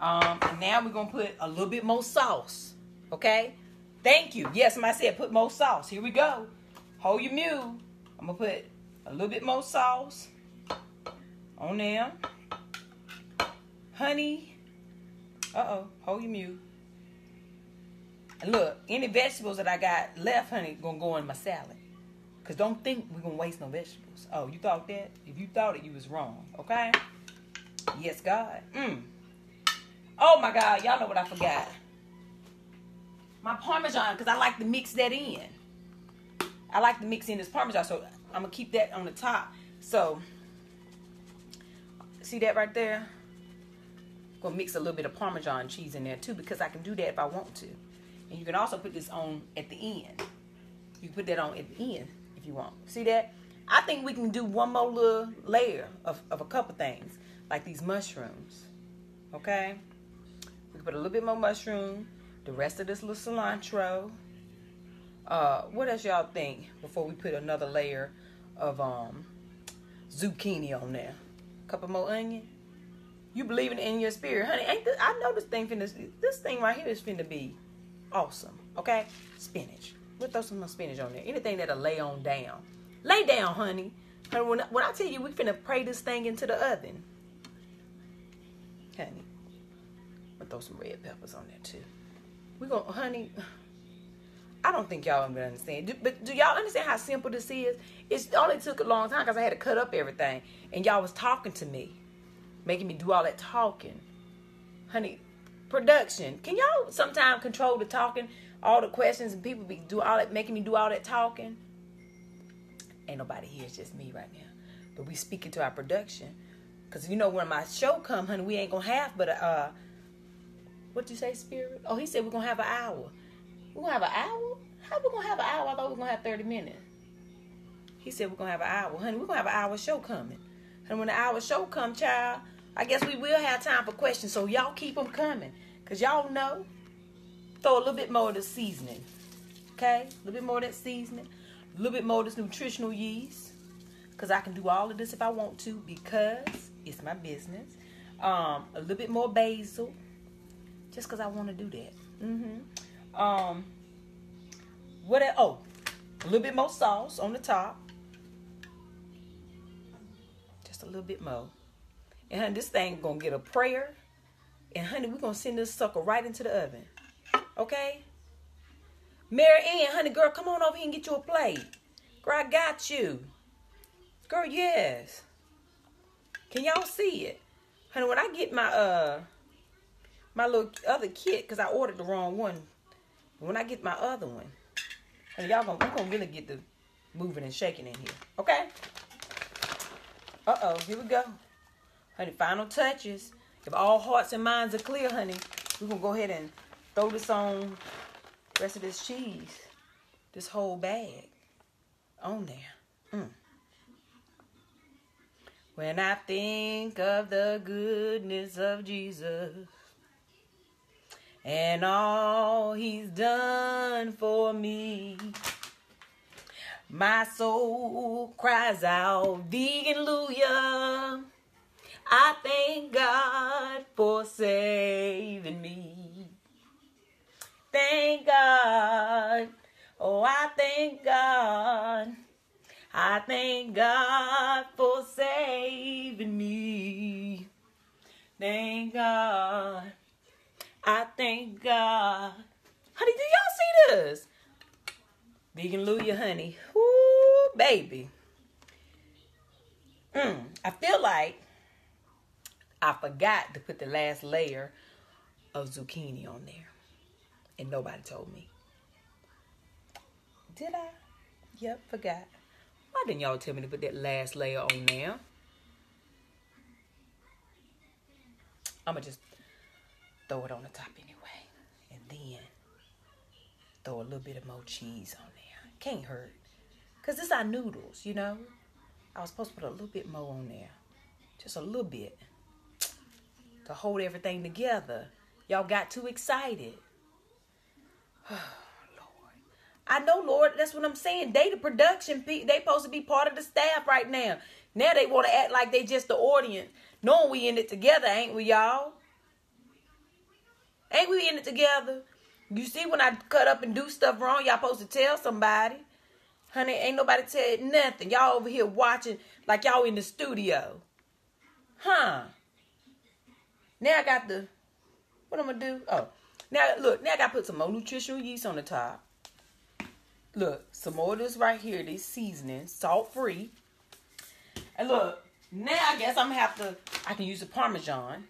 And now we're going to put a little bit more sauce, okay? Thank you. Yes, somebody said put more sauce. Here we go. Hold your mule. I'm going to put a little bit more sauce on there. Honey. Uh-oh. Hold your mule. And look, any vegetables that I got left, honey, going to go in my salad. Because don't think we're going to waste no vegetables. Oh, you thought that? If you thought it, you was wrong. Okay? Yes, God. Oh, my God. Y'all know what I forgot. My Parmesan, because I like to mix that in. I like to mix in this Parmesan, so I'm going to keep that on the top. So, see that right there? I'm going to mix a little bit of Parmesan cheese in there, too, because I can do that if I want to. And you can also put this on at the end. You can put that on at the end if you want. See that? I think we can do one more little layer of a couple things, like these mushrooms. Okay? We can put a little bit more mushroom. The rest of this little cilantro. What else y'all think before we put another layer of zucchini on there? A couple more onion. You believing in your spirit, honey? Ain't this, I know this thing finna. This thing right here is finna be awesome. Okay, spinach. We'll throw some more spinach on there. Anything that'll lay on down. Lay down, honey. Honey, when I tell you we finna pray this thing into the oven, honey. We'll throw some red peppers on there too. We gonna, honey, I don't think y'all understand. But do y'all understand how simple this is? It only took a long time because I had to cut up everything. And y'all was talking to me, making me do all that talking. Honey, production. Can y'all sometimes control the talking? All the questions and people be do all that, making me do all that talking? Ain't nobody here. It's just me right now. but we speak it to our production. Because, you know, when my show come, honey, we ain't going to have but what'd you say, Spirit? Oh, he said we're going to have an hour. We're going to have an hour? How we going to have an hour? I thought we were going to have 30 minutes. He said we're going to have an hour. Honey, we're going to have an hour show coming. And when the hour show come, child, I guess we will have time for questions. So y'all keep them coming. Because y'all know, throw a little bit more of the seasoning. Okay? A little bit more of that seasoning. A little bit more of this nutritional yeast. Because I can do all of this if I want to. Because it's my business. A little bit more basil. Just because I want to do that. Mm-hmm. What? Oh, a little bit more sauce on the top. Just a little bit more. And honey, this thing gonna get a prayer. And honey, we're gonna send this sucker right into the oven. Okay? Mary Ann, honey, girl, come on over here and get you a plate. Girl, I got you. Girl, yes. Can y'all see it? Honey, when I get my my little other kit, because I ordered the wrong one. When I get my other one, honey, we're gonna really get the moving and shaking in here. Okay? Uh-oh, here we go. Honey, final touches. If all hearts and minds are clear, honey, we're going to go ahead and throw this on, rest of this cheese, this whole bag on there. Mm. When I think of the goodness of Jesus and all he's done for me, my soul cries out, "Vegan-luia." I thank God for saving me. Thank God. Oh, I thank God. I thank God for saving me. Thank God. I thank God. Honey, do y'all see this? Vegan-luia, honey. Ooh, baby. I feel like I forgot to put the last layer of zucchini on there. And nobody told me. Did I? Yep, forgot. Why didn't y'all tell me to put that last layer on there? I'm going to just throw it on the top anyway. And then throw a little bit of more cheese on there. Can't hurt. Because this is our noodles, you know. I was supposed to put a little bit more on there. Just a little bit. To hold everything together. Y'all got too excited. Oh, Lord. I know, Lord, that's what I'm saying. They the production people. They supposed to be part of the staff right now. Now they want to act like they just the audience. Knowing we in it together, ain't we, y'all? Ain't we in it together? You see when I cut up and do stuff wrong, y'all supposed to tell somebody. Honey, ain't nobody tell nothing. Y'all over here watching like y'all in the studio. Huh? Now I got the, what I'm going to do? Oh, now look, now I got to put some more nutritional yeast on the top. Look, some more of this right here, this seasoning, salt-free. And look, now I guess I'm going to have to, I can use the Parmesan.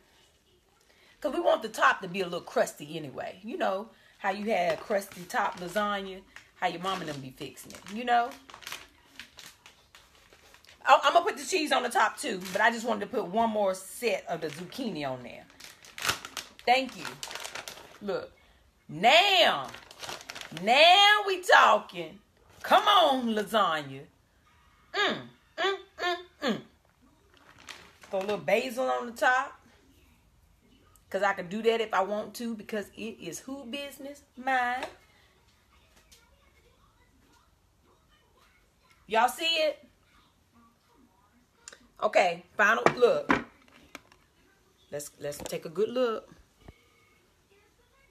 Because we want the top to be a little crusty anyway. You know how you had crusty top lasagna, how your mama and them be fixing it, you know? I'm going to put the cheese on the top too, but I just wanted to put one more set of the zucchini on there. Thank you. Look, now we talking. Come on, lasagna. Throw a little basil on the top. Because I can do that if I want to, because it is who business? Mine. Y'all see it? Okay, final look. Let's take a good look.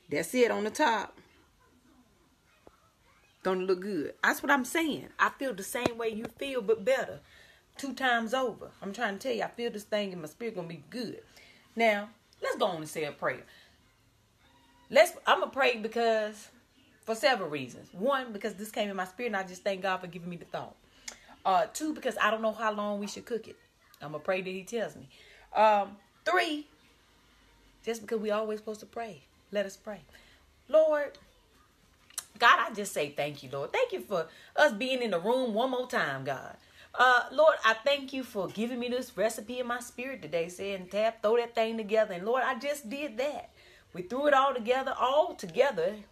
That's it on the top. Gonna look good. That's what I'm saying. I feel the same way you feel, but better. 2 times over. I'm trying to tell you, I feel this thing in my spirit gonna be good. Now, let's go on and say a prayer. I'm gonna pray because for several reasons. 1, because this came in my spirit and I just thank God for giving me the thought. 2, because I don't know how long we should cook it. I'm going to pray that he tells me. 3, just because we always supposed to pray. Let us pray. Lord, God, I just say thank you, Lord. Thank you for us being in the room one more time, God. Lord, I thank you for giving me this recipe in my spirit today, saying, Tab, throw that thing together. And Lord, I just did that. We threw it all together,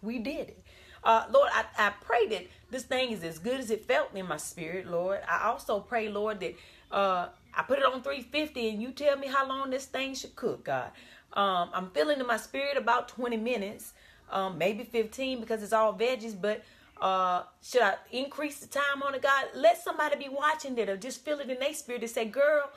we did it. Lord, I pray that this thing is as good as it felt in my spirit, Lord. I also pray, Lord, that I put it on 350 and you tell me how long this thing should cook, God. I'm feeling in my spirit about 20 minutes, maybe 15 because it's all veggies, but should I increase the time on it, God? Let somebody be watching that or just feel it in their spirit to say, girl,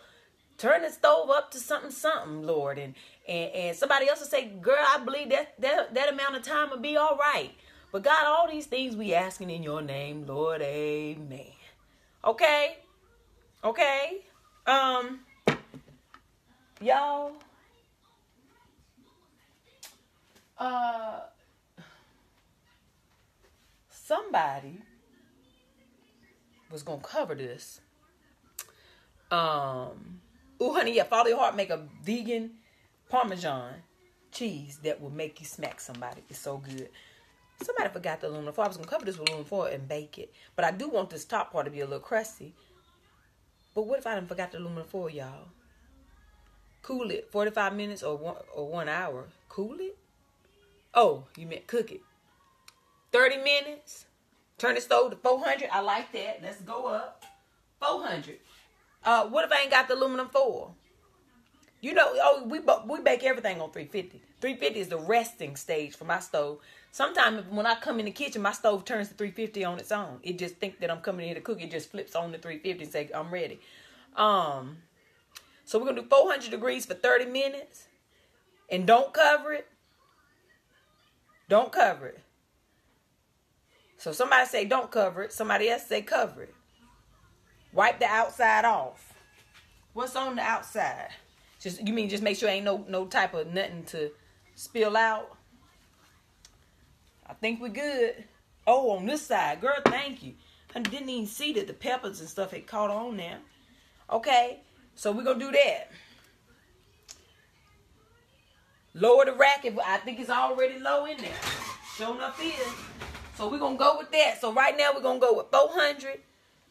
turn the stove up to something, Lord. And somebody else will say, girl, I believe that amount of time will be all right. But God, all these things we asking in your name, Lord, amen. Okay. Y'all. Somebody was going to cover this. Oh, honey, yeah, Follow Your Heart make a vegan Parmesan cheese that will make you smack somebody. It's so good. Somebody forgot the aluminum foil. I was going to cover this with aluminum foil and bake it. But I do want this top part to be a little crusty. But what if I done forgot the aluminum foil, y'all? Cool it. 45 minutes or 1 hour. Cool it? Oh, you meant cook it. 30 minutes. Turn the stove to 400. I like that. Let's go up. 400. What if I ain't got the aluminum foil? You know, we bake everything on 350. 350 is the resting stage for my stove. Sometimes when I come in the kitchen, my stove turns to 350 on its own. It just think that I'm coming in here to cook. It just flips on to 350 and say, I'm ready. So we're going to do 400 degrees for 30 minutes. And don't cover it. Don't cover it. So somebody say don't cover it. Somebody else say cover it. Wipe the outside off. What's on the outside? You mean just make sure ain't no type of nothing to spill out? I think we're good. Oh, on this side. Girl, thank you. I didn't even see that the peppers and stuff had caught on now. Okay, so we're going to do that. Lower the rack. I think it's already low in there. Sure enough is. So we're going to go with that. So right now we're going to go with 400.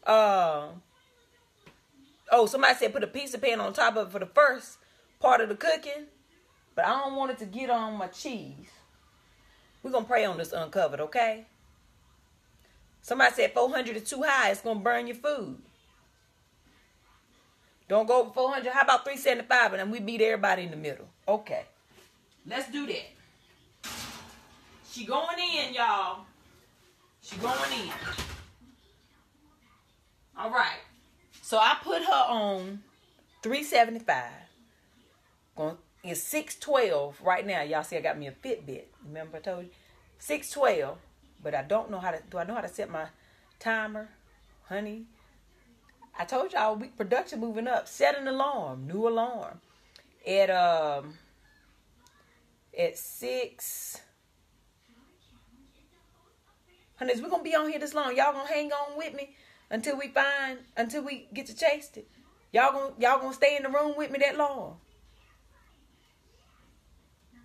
Oh, somebody said put a pizza pan on top of it for the first part of the cooking. But I don't want it to get on my cheese. We're going to pray on this uncovered, okay? Somebody said 400 is too high. It's going to burn your food. Don't go over 400. How about 375? And then we beat everybody in the middle. Okay. Let's do that. She going in, y'all. She going in. All right. So I put her on 375. It's 612 right now. Y'all see I got me a Fitbit. Remember I told you? 612. But I don't know how to... Do I know how to set my timer? Honey. I told y'all production moving up. Set an alarm. New alarm. At 6... Honey, we're going to be on here this long. Y'all going to hang on with me until we get to taste it. Y'all going to stay in the room with me that long.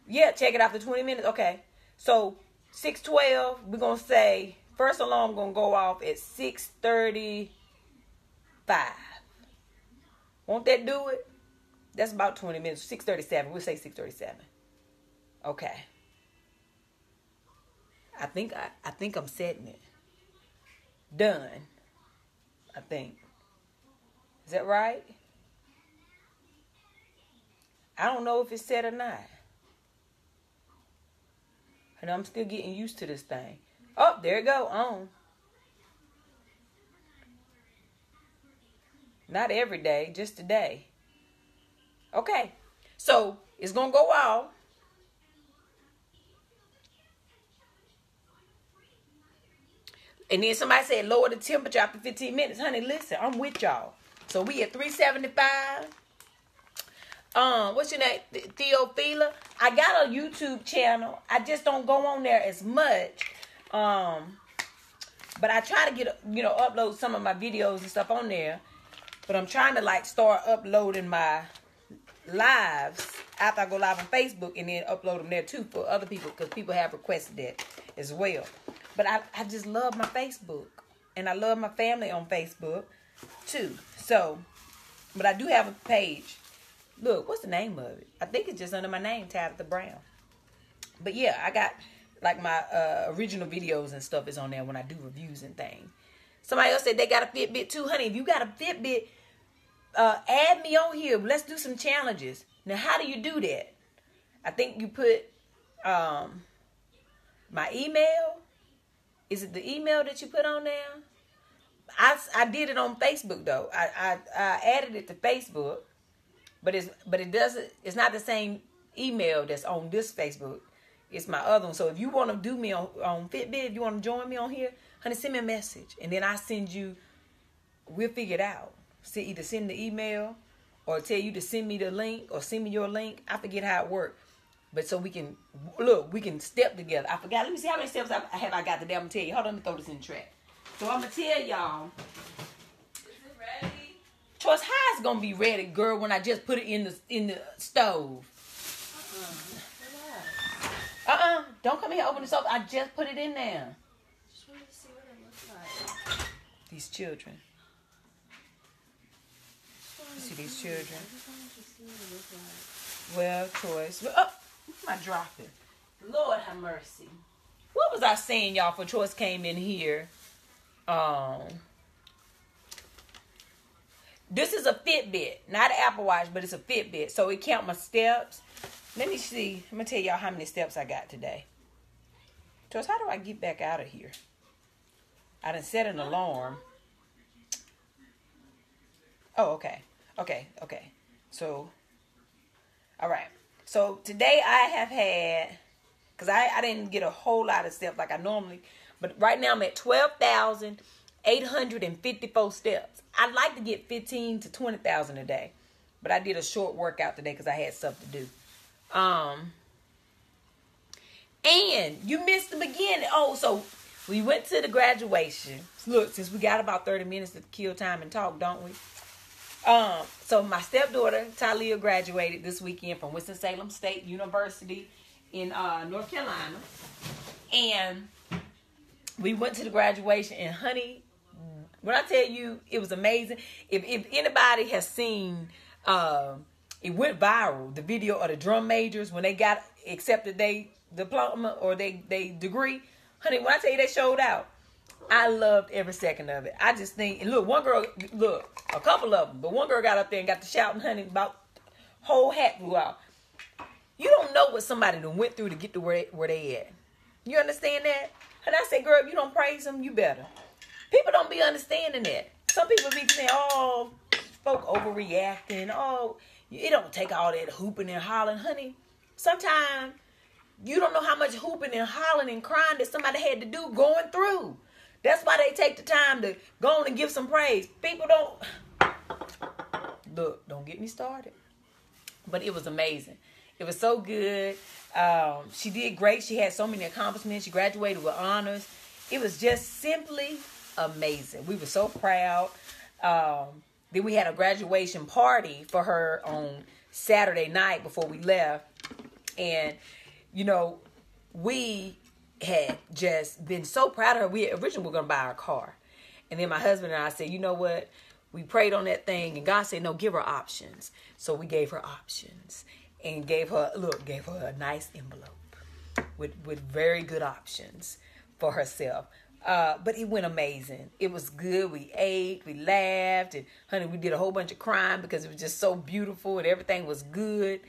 Yeah, check it out for 20 minutes. Okay, so 6:12, we're going to say, first alarm going to go off at 6:35. Won't that do it? That's about 20 minutes, 6:37. We'll say 6:37. Okay. I think I'm setting it. Done, I think. Is that right? I don't know if it's set or not. And I'm still getting used to this thing. Oh, there it go. On. Not every day, just today. Okay. So, it's going to go off. And then somebody said lower the temperature after 15 minutes. Honey, listen, I'm with y'all. So, we at 375. What's your name? Theophila. I got a YouTube channel. I just don't go on there as much. But I try to get, upload some of my videos and stuff on there. But I'm trying to start uploading my lives after I go live on Facebook and then upload them there too for other people because people have requested that as well. But I just love my Facebook and I love my family on Facebook. too. So, but I do have a page. Look, what's the name of it? I think it's just under my name, Tabitha Brown. But yeah, I got like my original videos and stuff is on there when I do reviews and things. Somebody else said they got a Fitbit too. Honey, if you got a Fitbit, add me on here. Let's do some challenges. Now, how do you do that? I think you put my email. Is it the email that you put on there? I did it on Facebook though. I added it to Facebook, but it doesn't. It's not the same email that's on this Facebook. It's my other one. So if you want to do me on Fitbit, if you want to join me on here, honey, send me a message, and then I send you. We'll figure it out. So either send the email, or tell you to send me the link, or send me your link. I forget how it worked, but so we can look. We can step together. I forgot. Let me see how many steps I got today. I'm gonna tell you. Hold on, let me throw this in the track. So I'm gonna tell y'all. Is it ready? Choice, how it's gonna be ready, girl? When I just put it in the stove. Don't come here and open this up. I just put it in there. Just wanted to see what it looks like. These children. See these children. Well, choice. Oh, what am I dropping? Lord have mercy. What was I saying, y'all? For choice came in here. This is a Fitbit, not an Apple Watch, but it's a Fitbit. So it counts my steps. Let me see. I'm gonna tell y'all how many steps I got today. Choice, how do I get back out of here? I done set an alarm. Oh, okay. Okay. So, all right. So today I have had, because I didn't get a whole lot of steps like I normally, but right now I'm at 12,854 steps. I'd like to get 15 to 20,000 a day, but I did a short workout today because I had stuff to do. And you missed the beginning. Oh, so we went to the graduation. Look, since we got about 30 minutes to kill time and talk, don't we? So my stepdaughter, Talia, graduated this weekend from Winston-Salem State University in North Carolina. And we went to the graduation, and honey, when I tell you, it was amazing. If anybody has seen, it went viral, the video of the drum majors when they got accepted they diploma or they degree. Honey, when I tell you they showed out, I loved every second of it. I just think, and look, one girl, look, a couple of them, but one girl got up there and got to shouting, honey, about whole hat blew out. You don't know what somebody done went through to get to where they at. You understand that? And I said, girl, if you don't praise them, you better. People don't be understanding that. Some people be saying, oh, folk overreacting. Oh, it don't take all that hooping and hollering. Honey, sometimes you don't know how much hooping and hollering and crying that somebody had to do going through. That's why they take the time to go on and give some praise. People don't... Look, don't get me started. But it was amazing. It was so good. She did great. She had so many accomplishments. She graduated with honors. It was just simply amazing. We were so proud. Then we had a graduation party for her on Saturday night before we left. And, you know, we had just been so proud of her. We originally were going to buy her a car. And then my husband and I said, you know what? We prayed on that thing. And God said, no, give her options. So we gave her options. And gave her a nice envelope with very good options for herself. But it went amazing. It was good. We ate, we laughed, and honey, we did a whole bunch of crying because it was just so beautiful and everything was good.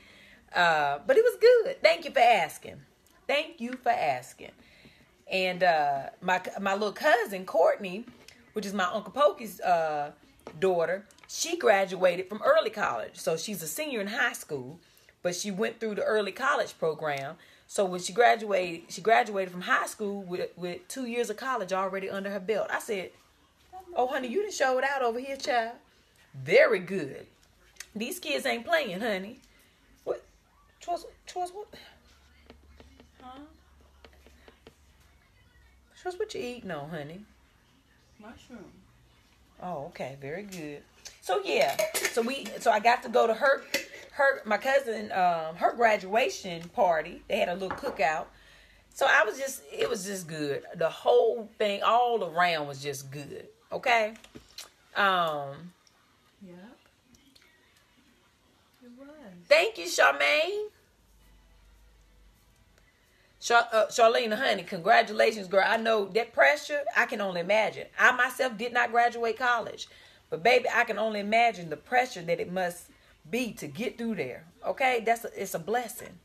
But it was good. Thank you for asking. And my little cousin, Courtney, which is my Uncle Pokey's daughter, she graduated from early college. So she's a senior in high school, but she went through the early college program. So when she graduated from high school with 2 years of college already under her belt. I said, oh, honey, you done showed out over here, child. Very good. These kids ain't playing, honey. What? Choice, what? Huh? Choice, what you eating on, honey? Mushroom. Oh, okay. Very good. So, yeah. So I got to go to my cousin, her graduation party. They had a little cookout. So it was just good. The whole thing all around was just good. Okay. Yep. It was. Thank you, Charmaine. Charlene honey, congratulations, girl. I know that pressure, I can only imagine. I myself did not graduate college. But, baby, I can only imagine the pressure that it must be to get through there. Okay? It's a blessing.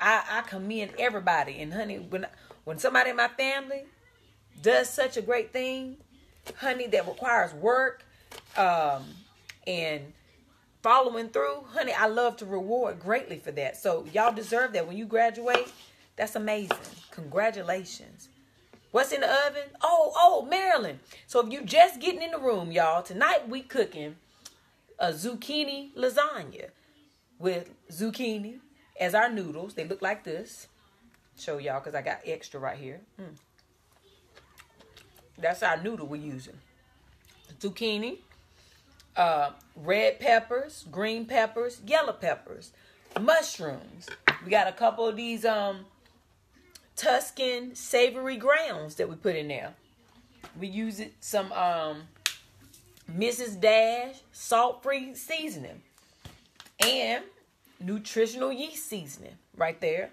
I commend everybody. And, honey, when somebody in my family does such a great thing, honey, that requires work and following through, honey, I love to reward greatly for that. So, y'all deserve that. When you graduate, that's amazing. Congratulations. What's in the oven? Oh, Maryland. So if you just getting in the room, y'all, tonight we cooking a zucchini lasagna with zucchini as our noodles. They look like this. Show y'all because I got extra right here. That's our noodle we're using. Zucchini, red peppers, green peppers, yellow peppers, mushrooms. We got a couple of these Tuscan savory grounds that we put in there. We use it some Mrs. Dash salt-free seasoning and nutritional yeast seasoning right there.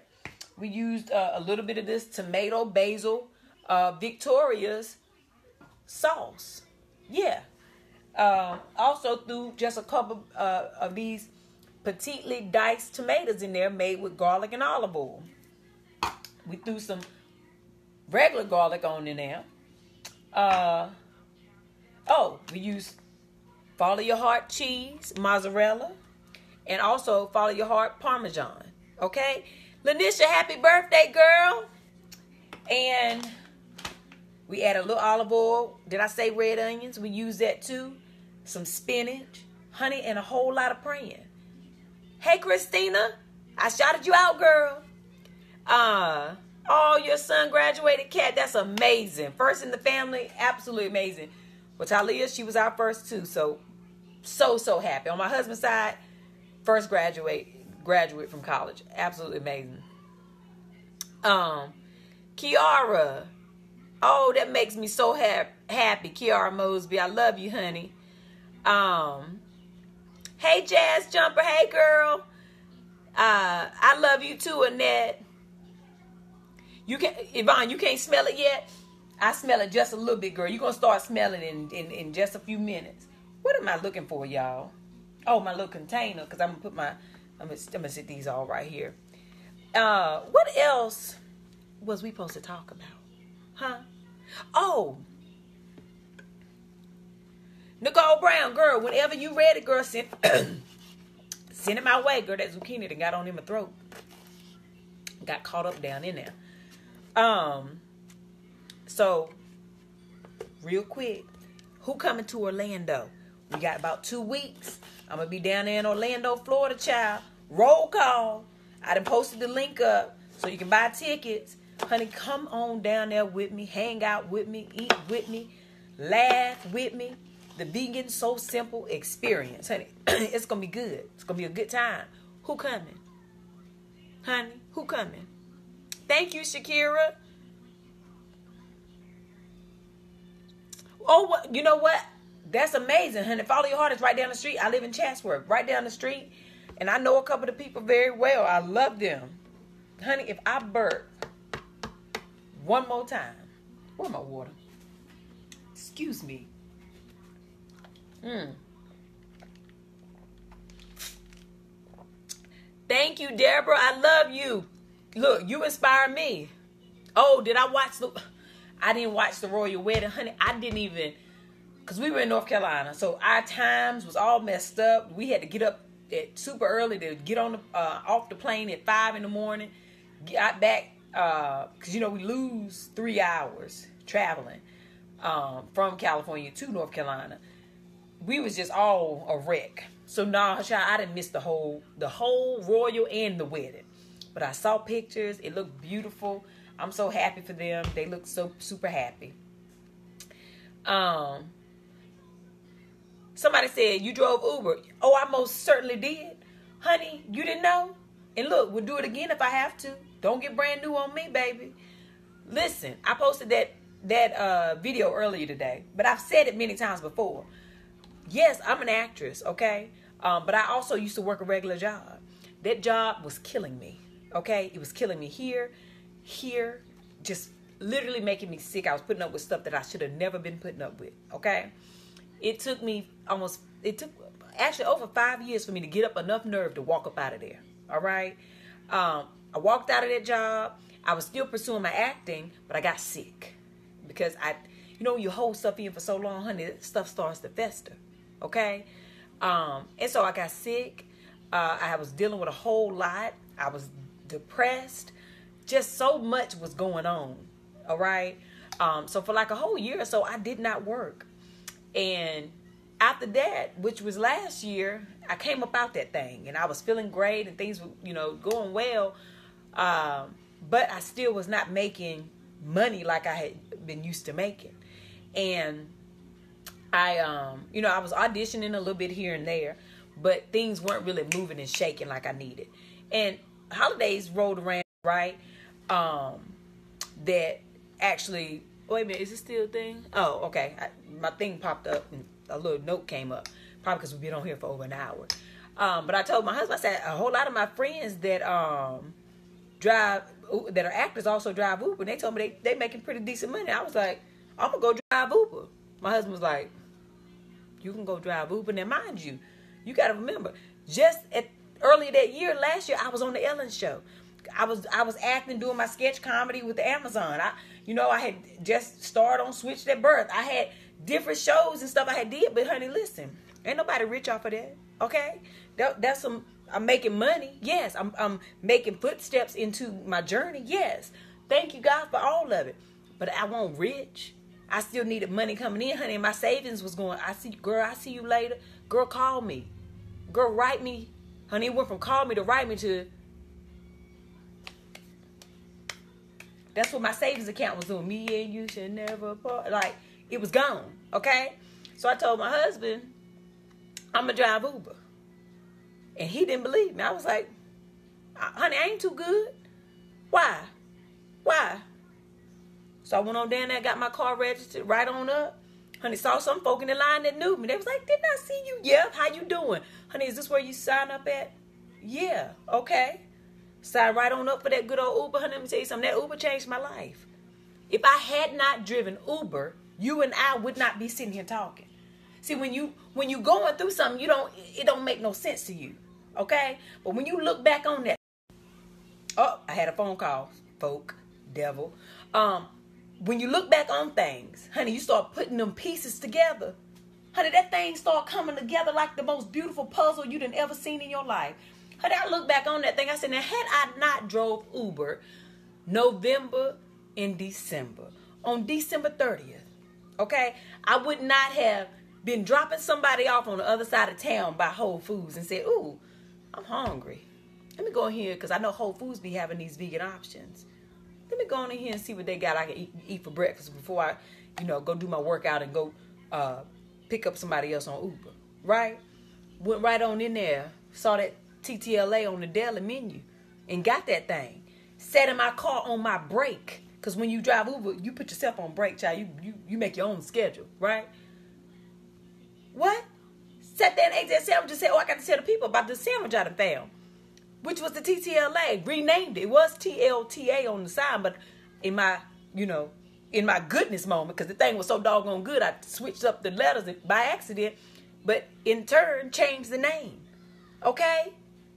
We used a little bit of this tomato basil Victoria's sauce. Yeah. Also threw just a couple of these petitely diced tomatoes in there made with garlic and olive oil. We threw some regular garlic on in there. We used Follow Your Heart cheese, mozzarella, and also Follow Your Heart Parmesan. Okay? Lanisha, happy birthday, girl. And we added a little olive oil. Did I say red onions? We used that too. Some spinach, honey, and a whole lot of praying. Hey, Christina, I shouted you out, girl. Your son graduated, Kat. That's amazing. First in the family, absolutely amazing. Well, Talia, she was our first too, so happy. On my husband's side, first graduate from college, absolutely amazing. Kiara, that makes me so happy. Kiara Mosby, I love you, honey. Hey, Jazz Jumper, hey, girl. I love you too, Annette. Yvonne, you can't smell it yet? I smell it just a little bit, girl. You're going to start smelling in just a few minutes. What am I looking for, y'all? Oh, my little container, because I'm going to sit these all right here. What else was we supposed to talk about? Huh? Oh. Nicole Brown, girl, whenever you ready, girl, send it my way, girl. That zucchini that got on in my throat. Got caught up down in there. So real quick, who coming to Orlando? We got about 2 weeks. I'm gonna be down there in Orlando, Florida, child. Roll call. I done posted the link up so you can buy tickets. Honey, come on down there with me, hang out with me, eat with me, laugh with me. The Vegan So Simple experience, honey. It's gonna be good. It's gonna be a good time. Who coming? Honey, who coming? Thank you, Shakira. Oh, you know what? That's amazing, honey. Follow Your Heart is right down the street. I live in Chatsworth, right down the street. And I know a couple of the people very well. I love them. Honey, if I burp one more time. Where's my water? Excuse me. Thank you, Deborah. I love you. Look, you inspire me. Oh, did I watch I didn't watch the royal wedding, honey. I didn't even, because we were in North Carolina, so our times was all messed up. We had to get up at super early to get on the off the plane at 5 a.m. Got back because we lose 3 hours traveling from California to North Carolina. We was just all a wreck. So I didn't miss the whole royal and the wedding. But I saw pictures. It looked beautiful. I'm so happy for them. They look so super happy. Somebody said, you drove Uber. Oh, I most certainly did. Honey, you didn't know? And look, we'll do it again if I have to. Don't get brand new on me, baby. Listen, I posted that video earlier today. But I've said it many times before. Yes, I'm an actress, okay? But I also used to work a regular job. That job was killing me, okay? It was killing me here, just literally making me sick. I was putting up with stuff that I should have never been putting up with, okay? It took me actually over 5 years for me to get up enough nerve to walk up out of there, all right? I walked out of that job. I was still pursuing my acting, but I got sick because you hold stuff in for so long, honey, stuff starts to fester, okay? And so I got sick. I was dealing with a whole lot. I was depressed. Just so much was going on, all right? So for like a whole year or so, I did not work. And after that, which was last year, I came up out that thing, and I was feeling great, and things were, going well. But I still was not making money like I had been used to making. And I was auditioning a little bit here and there, but things weren't really moving and shaking like I needed. And holidays rolled around, right? That actually, wait a minute, is this still a thing? Oh, okay. My thing popped up and a little note came up, probably because we've been on here for over an hour. But I told my husband, I said, a whole lot of my friends that that are actors also drive Uber, and they told me they making pretty decent money. I was like, I'm going to go drive Uber. My husband was like, you can go drive Uber. Now, mind you, you got to remember, just earlier that year, last year, I was on the Ellen Show. I was acting, doing my sketch comedy with the Amazon. I had just starred on Switched at Birth. I had different shows and stuff I had did, but honey, listen, ain't nobody rich off of that, okay? That's some... I'm making money, yes. I'm making footsteps into my journey, yes. Thank you, God, for all of it. But I wasn't rich. I still needed money coming in, honey. And my savings was going. I see you later. Girl, call me. Girl, write me. Honey, it went from call me to write me to. That's what my savings account was doing. Me and you should never part. Like, it was gone. Okay. So I told my husband, I'm gonna drive Uber. And he didn't believe me. I was like, honey, I ain't too good. Why? So I went on down there, got my car registered right on up. Honey, saw some folk in the line that knew me. They was like, didn't I see you? Yep, how you doing? Honey, is this where you sign up at? Yeah, okay. Sign right on up for that good old Uber. Honey, let me tell you something. That Uber changed my life. If I had not driven Uber, you and I would not be sitting here talking. See, when you going through something, it don't make no sense to you. Okay? But when you look back on that, oh, I had a phone call, folk, devil. When you look back on things, honey, you start putting them pieces together. Honey, that thing start coming together like the most beautiful puzzle you done ever seen in your life. Honey, I look back on that thing. I said, now, had I not drove Uber November and December, on December 30th, okay, I would not have been dropping somebody off on the other side of town by Whole Foods and said, ooh, I'm hungry. Let me go in here because I know Whole Foods be having these vegan options. Let me go in here and see what they got I can eat for breakfast before I, go do my workout and go pick up somebody else on Uber, right? Went right on in there, saw that TTLA on the deli menu and got that thing. Sat in my car on my break because when you drive Uber, you put yourself on break, child. You make your own schedule, right? What? Sat there and ate that sandwich and said, oh, I got to tell the people about the sandwich I done found, which was the TTLA. Renamed it. It was TLTA on the sign, but in my goodness moment, because the thing was so doggone good, I switched up the letters by accident, but in turn changed the name. Okay?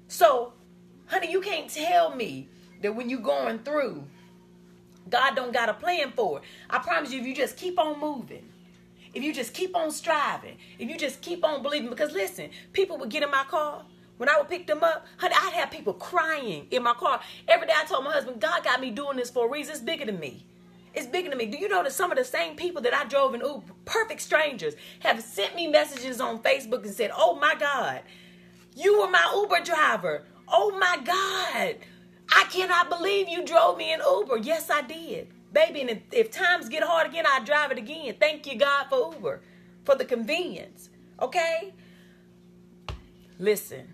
So, honey, you can't tell me that when you're going through, God don't got a plan for it. I promise you, if you just keep on moving, if you just keep on striving, if you just keep on believing, because listen, people would get in my car. When I would pick them up, honey, I'd have people crying in my car. Every day I told my husband, God got me doing this for a reason. It's bigger than me. It's bigger than me. Do you know that some of the same people that I drove in Uber, perfect strangers, have sent me messages on Facebook and said, oh my God, you were my Uber driver. Oh my God, I cannot believe you drove me in Uber. Yes, I did. Baby, and if times get hard again, I'll drive it again. Thank you, God, for Uber, for the convenience, okay? Listen,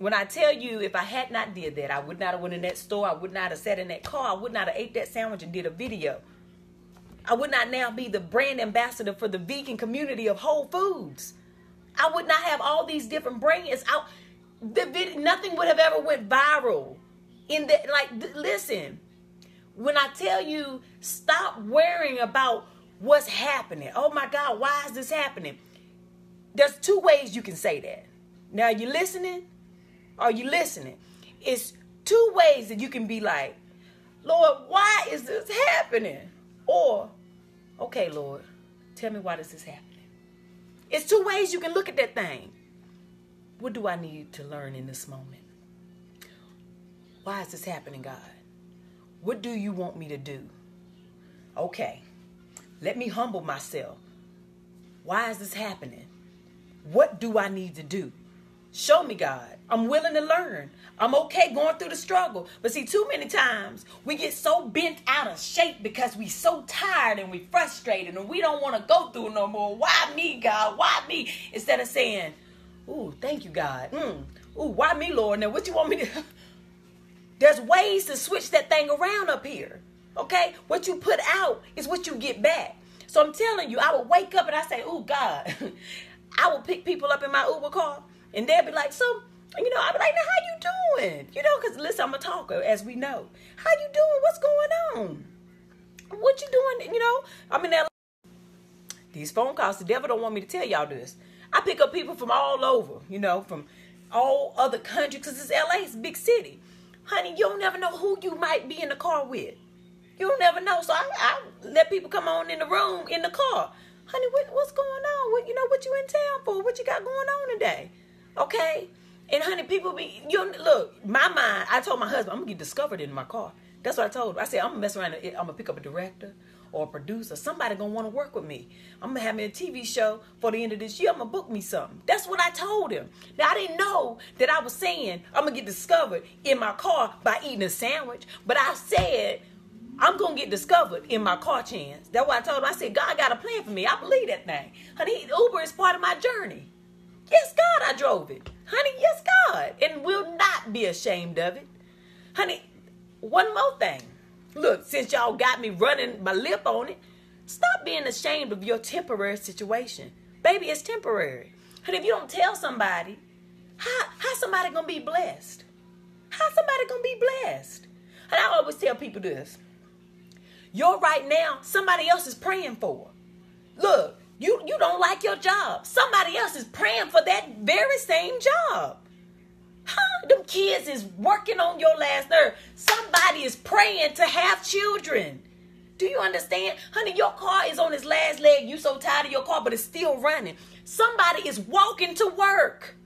when I tell you if I had not did that, I would not have went in that store. I would not have sat in that car. I would not have ate that sandwich and did a video. I would not now be the brand ambassador for the vegan community of Whole Foods. I would not have all these different brands out. The video, nothing would have ever went viral. In that, like, listen, when I tell you, stop worrying about what's happening. Oh my God, why is this happening? There's two ways you can say that. Now, are you listening? Are you listening? It's two ways that you can be like, Lord, why is this happening? Or, okay, Lord, tell me why this is happening. It's two ways you can look at that thing. What do I need to learn in this moment? Why is this happening, God? What do you want me to do? Okay, let me humble myself. Why is this happening? What do I need to do? Show me, God. I'm willing to learn. I'm okay going through the struggle. But see, too many times we get so bent out of shape because we so tired and we frustrated and we don't want to go through it no more. Why me, God? Why me? Instead of saying, ooh, thank you, God. Ooh, why me, Lord? Now, what you want me to do? There's ways to switch that thing around up here, okay? What you put out is what you get back. So I'm telling you, I would wake up and I say, ooh, God. I would pick people up in my Uber car. And they'll be like, so, you know, I'll be like, now how you doing? You know, because listen, I'm a talker, as we know. How you doing? What's going on? What you doing? You know, I'm in LA. These phone calls, the devil don't want me to tell y'all this. I pick up people from all over, you know, from all other countries, because it's LA, it's a big city. Honey, you'll never know who you might be in the car with. You'll never know. So I let people come on in the room, in the car. Honey, what's going on? What, you know, what you in town for? What you got going on today? Okay, and honey, people be, you look, my mind, I told my husband, I'm gonna get discovered in my car. That's what I told him. I said, I'm gonna mess around, I'm gonna pick up a director or a producer. Somebody gonna wanna work with me. I'm gonna have me a TV show for the end of this year. I'm gonna book me something. That's what I told him. Now, I didn't know that I was saying I'm gonna get discovered in my car by eating a sandwich, but I said, I'm going to get discovered in my car chance. That's what I told him. I said, God got a plan for me. I believe that thing. Honey, Uber is part of my journey. Yes, God, I drove it. Honey, yes, God. And will not be ashamed of it. Honey, one more thing. Look, since y'all got me running my lip on it, stop being ashamed of your temporary situation. Baby, it's temporary. Honey, if you don't tell somebody, how somebody going to be blessed? How somebody going to be blessed? And I always tell people this. You're right now, somebody else is praying for. Look. You don't like your job. Somebody else is praying for that very same job. Huh? Them kids is working on your last nerve. Somebody is praying to have children. Do you understand? Honey, your car is on its last leg. You so tired of your car, but it's still running. Somebody is walking to work.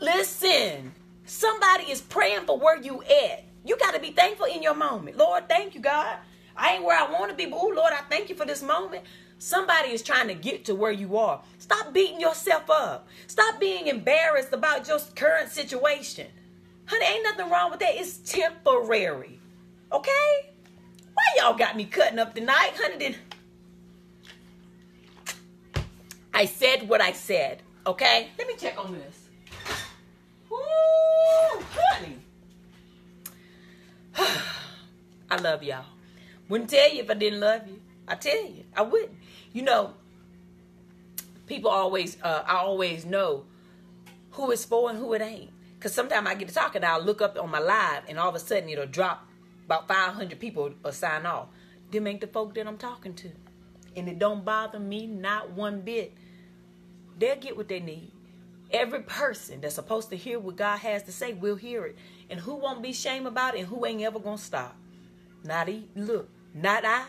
Listen, somebody is praying for where you at. You got to be thankful in your moment. Lord, thank you, God. I ain't where I want to be, but oh, Lord, I thank you for this moment. Somebody is trying to get to where you are. Stop beating yourself up. Stop being embarrassed about your current situation. Honey, ain't nothing wrong with that. It's temporary. Okay? Why y'all got me cutting up tonight? Honey, I said what I said. Okay? Let me check on this. Woo, honey. I love y'all. Wouldn't tell you if I didn't love you. I tell you, I wouldn't. You know, people always, I always know who it's for and who it ain't. Because sometimes I get to talking, I'll look up on my live, and all of a sudden it'll drop about 500 people or sign off. Them ain't the folk that I'm talking to. And it don't bother me, not one bit. They'll get what they need. Every person that's supposed to hear what God has to say will hear it. And who won't be ashamed about it and who ain't ever going to stop? Not he. Look. Not I,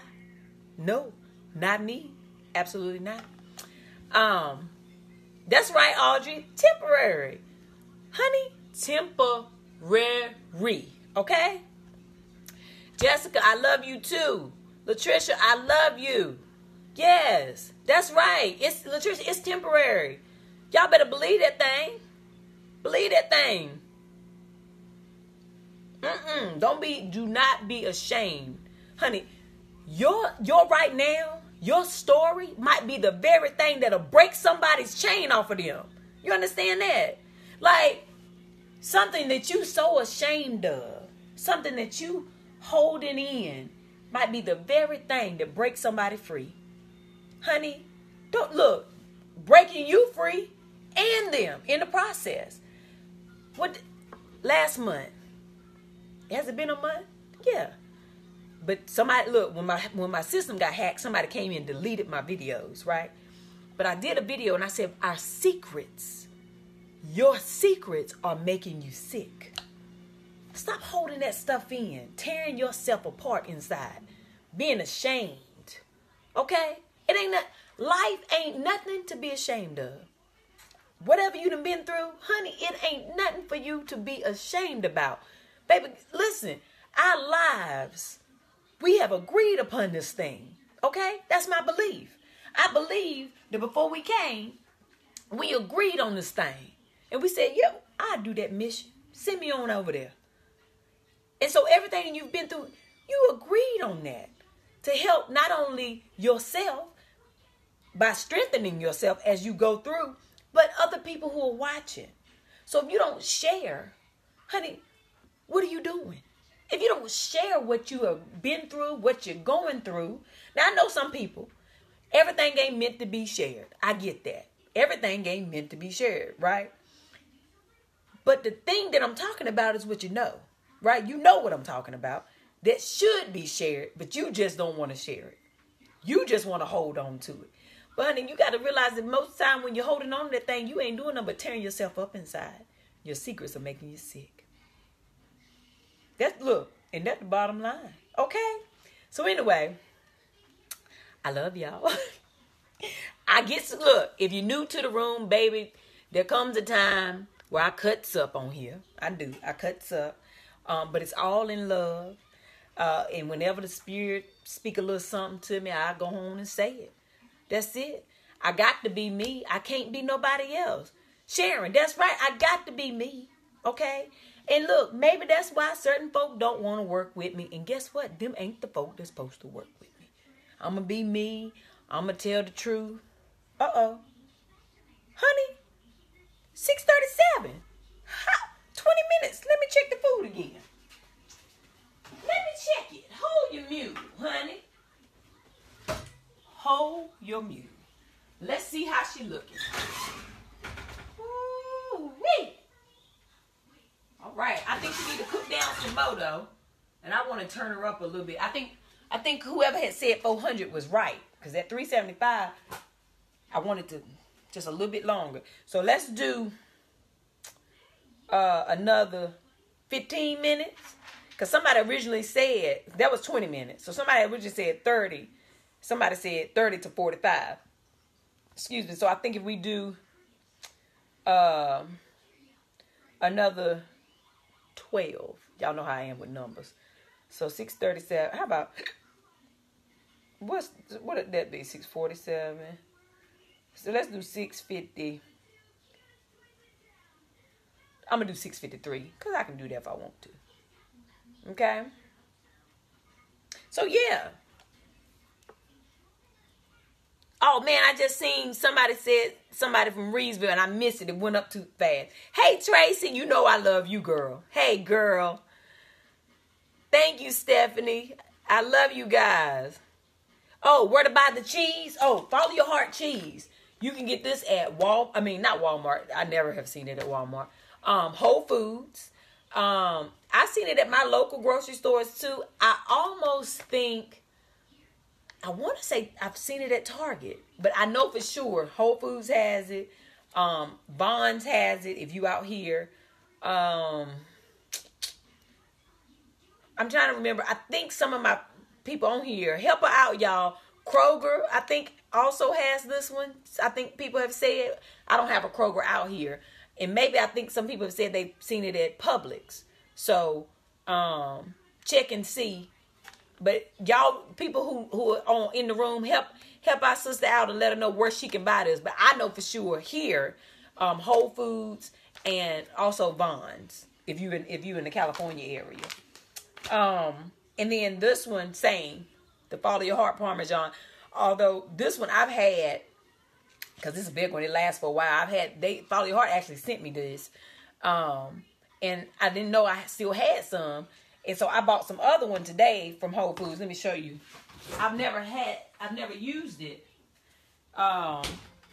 no, not me, absolutely not. That's right, Audrey, temporary. Honey, temporary, okay? Jessica, I love you too. Latricia, I love you. Yes, that's right. It's Latricia, it's temporary. Y'all better believe that thing. Believe that thing. Do not be ashamed. Honey, Your right now, your story might be the very thing that'll break somebody's chain off of them. You understand that? Like, something that you so ashamed of, something that you holding in, might be the very thing that breaks somebody free. Honey, don't look. breaking you free and them in the process. What, last month? Has it been a month? Yeah. But somebody, look, when my system got hacked, somebody came in and deleted my videos, right? But I did a video and I said, our secrets, your secrets are making you sick. Stop holding that stuff in, tearing yourself apart inside, being ashamed, okay? It ain't that, life ain't nothing to be ashamed of. Whatever you done been through, honey, it ain't nothing for you to be ashamed about. Baby, listen, our lives, we have agreed upon this thing, okay? That's my belief. I believe that before we came, we agreed on this thing. And we said, yep, I'll do that mission. Send me on over there. And so everything you've been through, you agreed on that to help not only yourself by strengthening yourself as you go through, but other people who are watching. So if you don't share, honey, what are you doing? If you don't share what you have been through, what you're going through. Now, I know some people, everything ain't meant to be shared. I get that. Everything ain't meant to be shared, right? But the thing that I'm talking about is what you know, right? You know what I'm talking about. That should be shared, but you just don't want to share it. You just want to hold on to it. But honey, you got to realize that most of the time when you're holding on to that thing, you ain't doing nothing but tearing yourself up inside. Your secrets are making you sick. That's, look, and that's the bottom line, okay? So anyway, I love y'all. I guess, look, if you're new to the room, baby, there comes a time where I cuts up on here. I do. I cuts up. But it's all in love. And whenever the spirit speak a little something to me, I go on and say it. That's it. I got to be me. I can't be nobody else. Sharon, that's right. I got to be me. Okay? And look, maybe that's why certain folk don't want to work with me. And guess what? Them ain't the folk that's supposed to work with me. I'm going to be me. I'm going to tell the truth. Uh-oh. Honey, 6:37. 20 minutes. Let me check the food again. Let me check it. Hold your mule, honey. Hold your mule. Let's see how she looking. Ooh-wee. All right. I think she need to cook down some more, though. And I want to turn her up a little bit. I think whoever had said 400 was right. Because at 375, I wanted to just a little bit longer. So let's do another 15 minutes. Because somebody originally said, that was 20 minutes. So somebody originally said 30. Somebody said 30 to 45. Excuse me. So I think if we do another 12. Y'all know how I am with numbers. So 6:37. How about, what would that be? 6:47. So let's do 6:50. I'm going to do 6:53. Because I can do that if I want to. Okay, so yeah. Oh man, I just seen somebody from Reevesville, and I missed it. It went up too fast. Hey Tracy, you know I love you, girl. Hey girl, thank you, Stephanie. I love you guys. Oh, where to buy the cheese? Oh, Follow Your Heart cheese. You can get this at not Walmart. I never have seen it at Walmart. Whole Foods. I've seen it at my local grocery stores too. I almost think, I want to say I've seen it at Target, but I know for sure Whole Foods has it. Bonds has it if you out here. I'm trying to remember. I think some of my people on here, help her out, y'all. Kroger, I think, also has this one. I think people have said, I don't have a Kroger out here. And maybe I think some people have said they've seen it at Publix. So, check and see. But y'all, people who are on in the room, help our sister out and let her know where she can buy this. But I know for sure here, Whole Foods and also Vons, if you in the California area. And then this one, same, the Follow Your Heart Parmesan. Although this one I've had, because this is a big one, it lasts for a while. Follow Your Heart actually sent me this. And I didn't know I still had some. And so I bought some other one today from Whole Foods. Let me show you. I've never used it.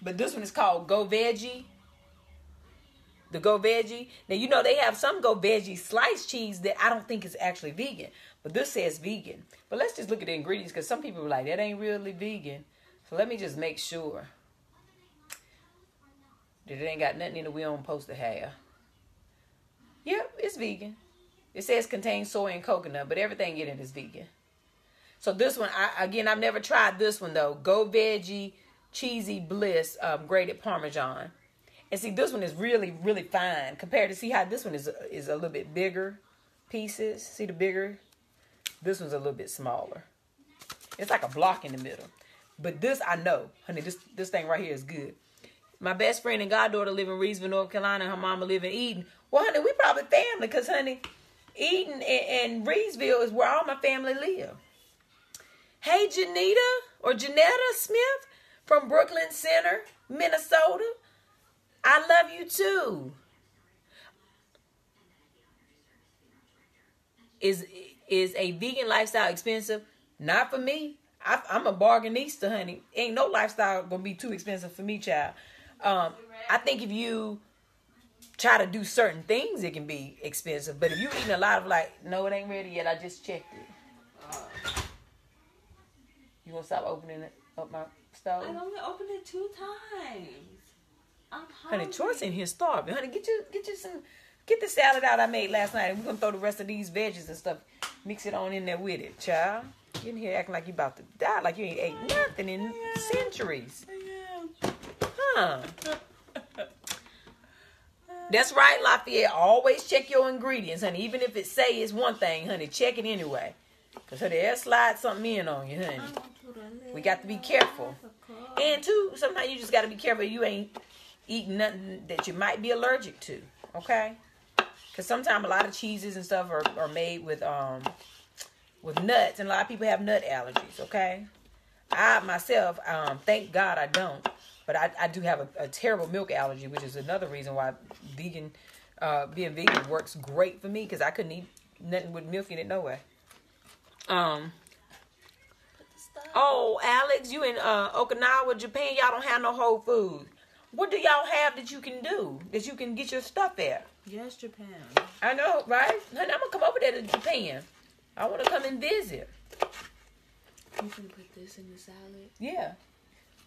But this one is called Go Veggie. The Go Veggie. Now, you know, they have some Go Veggie sliced cheese that I don't think is actually vegan. But this says vegan. But let's just look at the ingredients, because some people were like, that ain't really vegan. So let me just make sure that it ain't got nothing in it we don't supposed to have. Yep, it's vegan. It says contains soy and coconut, but everything in it is vegan. So this one, I've never tried this one, though. Go Veggie Cheesy Bliss Grated Parmesan. And see, this one is really, really fine compared to, see how this one is a little bit bigger pieces. See the bigger? This one's a little bit smaller. It's like a block in the middle. But this, I know, honey, this thing right here is good. My best friend and goddaughter live in Reevesville, North Carolina. Her mama live in Eden. Well, honey, we probably family, because, honey, Eden and Reevesville is where all my family live. Hey, Janetta Smith from Brooklyn Center, Minnesota. I love you too. Is a vegan lifestyle expensive? Not for me. I'm a bargainista, honey. Ain't no lifestyle gonna be too expensive for me, child. I think if you try to do certain things, it can be expensive. But if you're eating a lot of, like, no, it ain't ready yet. I just checked it. You gonna stop opening it up my stove? I only opened it 2 times. Honey, Troy's in here starving. Honey, get the salad out I made last night, and we're gonna throw the rest of these veggies and stuff, mix it on in there with it, child. Get in here acting like you about to die, like you ain't ate nothing in centuries. Huh? That's right, Lafayette. Always check your ingredients, honey. Even if it say it's one thing, honey, check it anyway. Cause honey, they'll slide something in on you, honey. We got to be careful. And too, sometimes you just got to be careful you ain't eating nothing that you might be allergic to, okay? Because sometimes a lot of cheeses and stuff are made with nuts, and a lot of people have nut allergies, okay? I, myself, thank God I don't, but I do have a terrible milk allergy, which is another reason why being vegan works great for me, because I couldn't eat nothing with milk in it, no way. Oh, Alex, you in Okinawa, Japan, y'all don't have no Whole Foods. What do y'all have that you can do, that you can get your stuff at? Yes, Japan. I know, right? Honey, I'm going to come over there to Japan. I want to come and visit. You can put this in the salad. Yeah.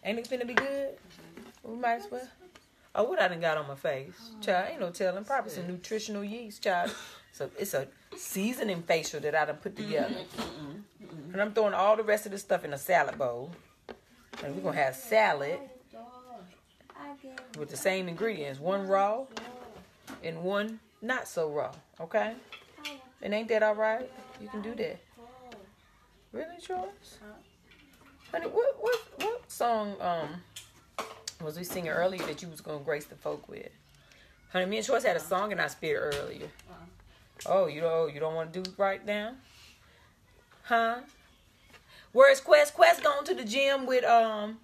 Ain't it finna be good? Mm-hmm. We might as well. Oh, what I done got on my face? Oh, child, ain't no telling. Probably some nutritional yeast, child. So it's a seasoning facial that I done put together. Mm-hmm. Mm-hmm. And I'm throwing all the rest of this stuff in a salad bowl. And we're going to have salad with the same ingredients, one raw and one not so raw, okay? And ain't that all right? You can do that. Really, Charles? Honey, what song was we singing earlier that you was gonna grace the folk with? Honey, me and Charles had a song and I spit earlier. Oh, you don't want to do right now, huh? Where's Quest? Quest going to the gym with my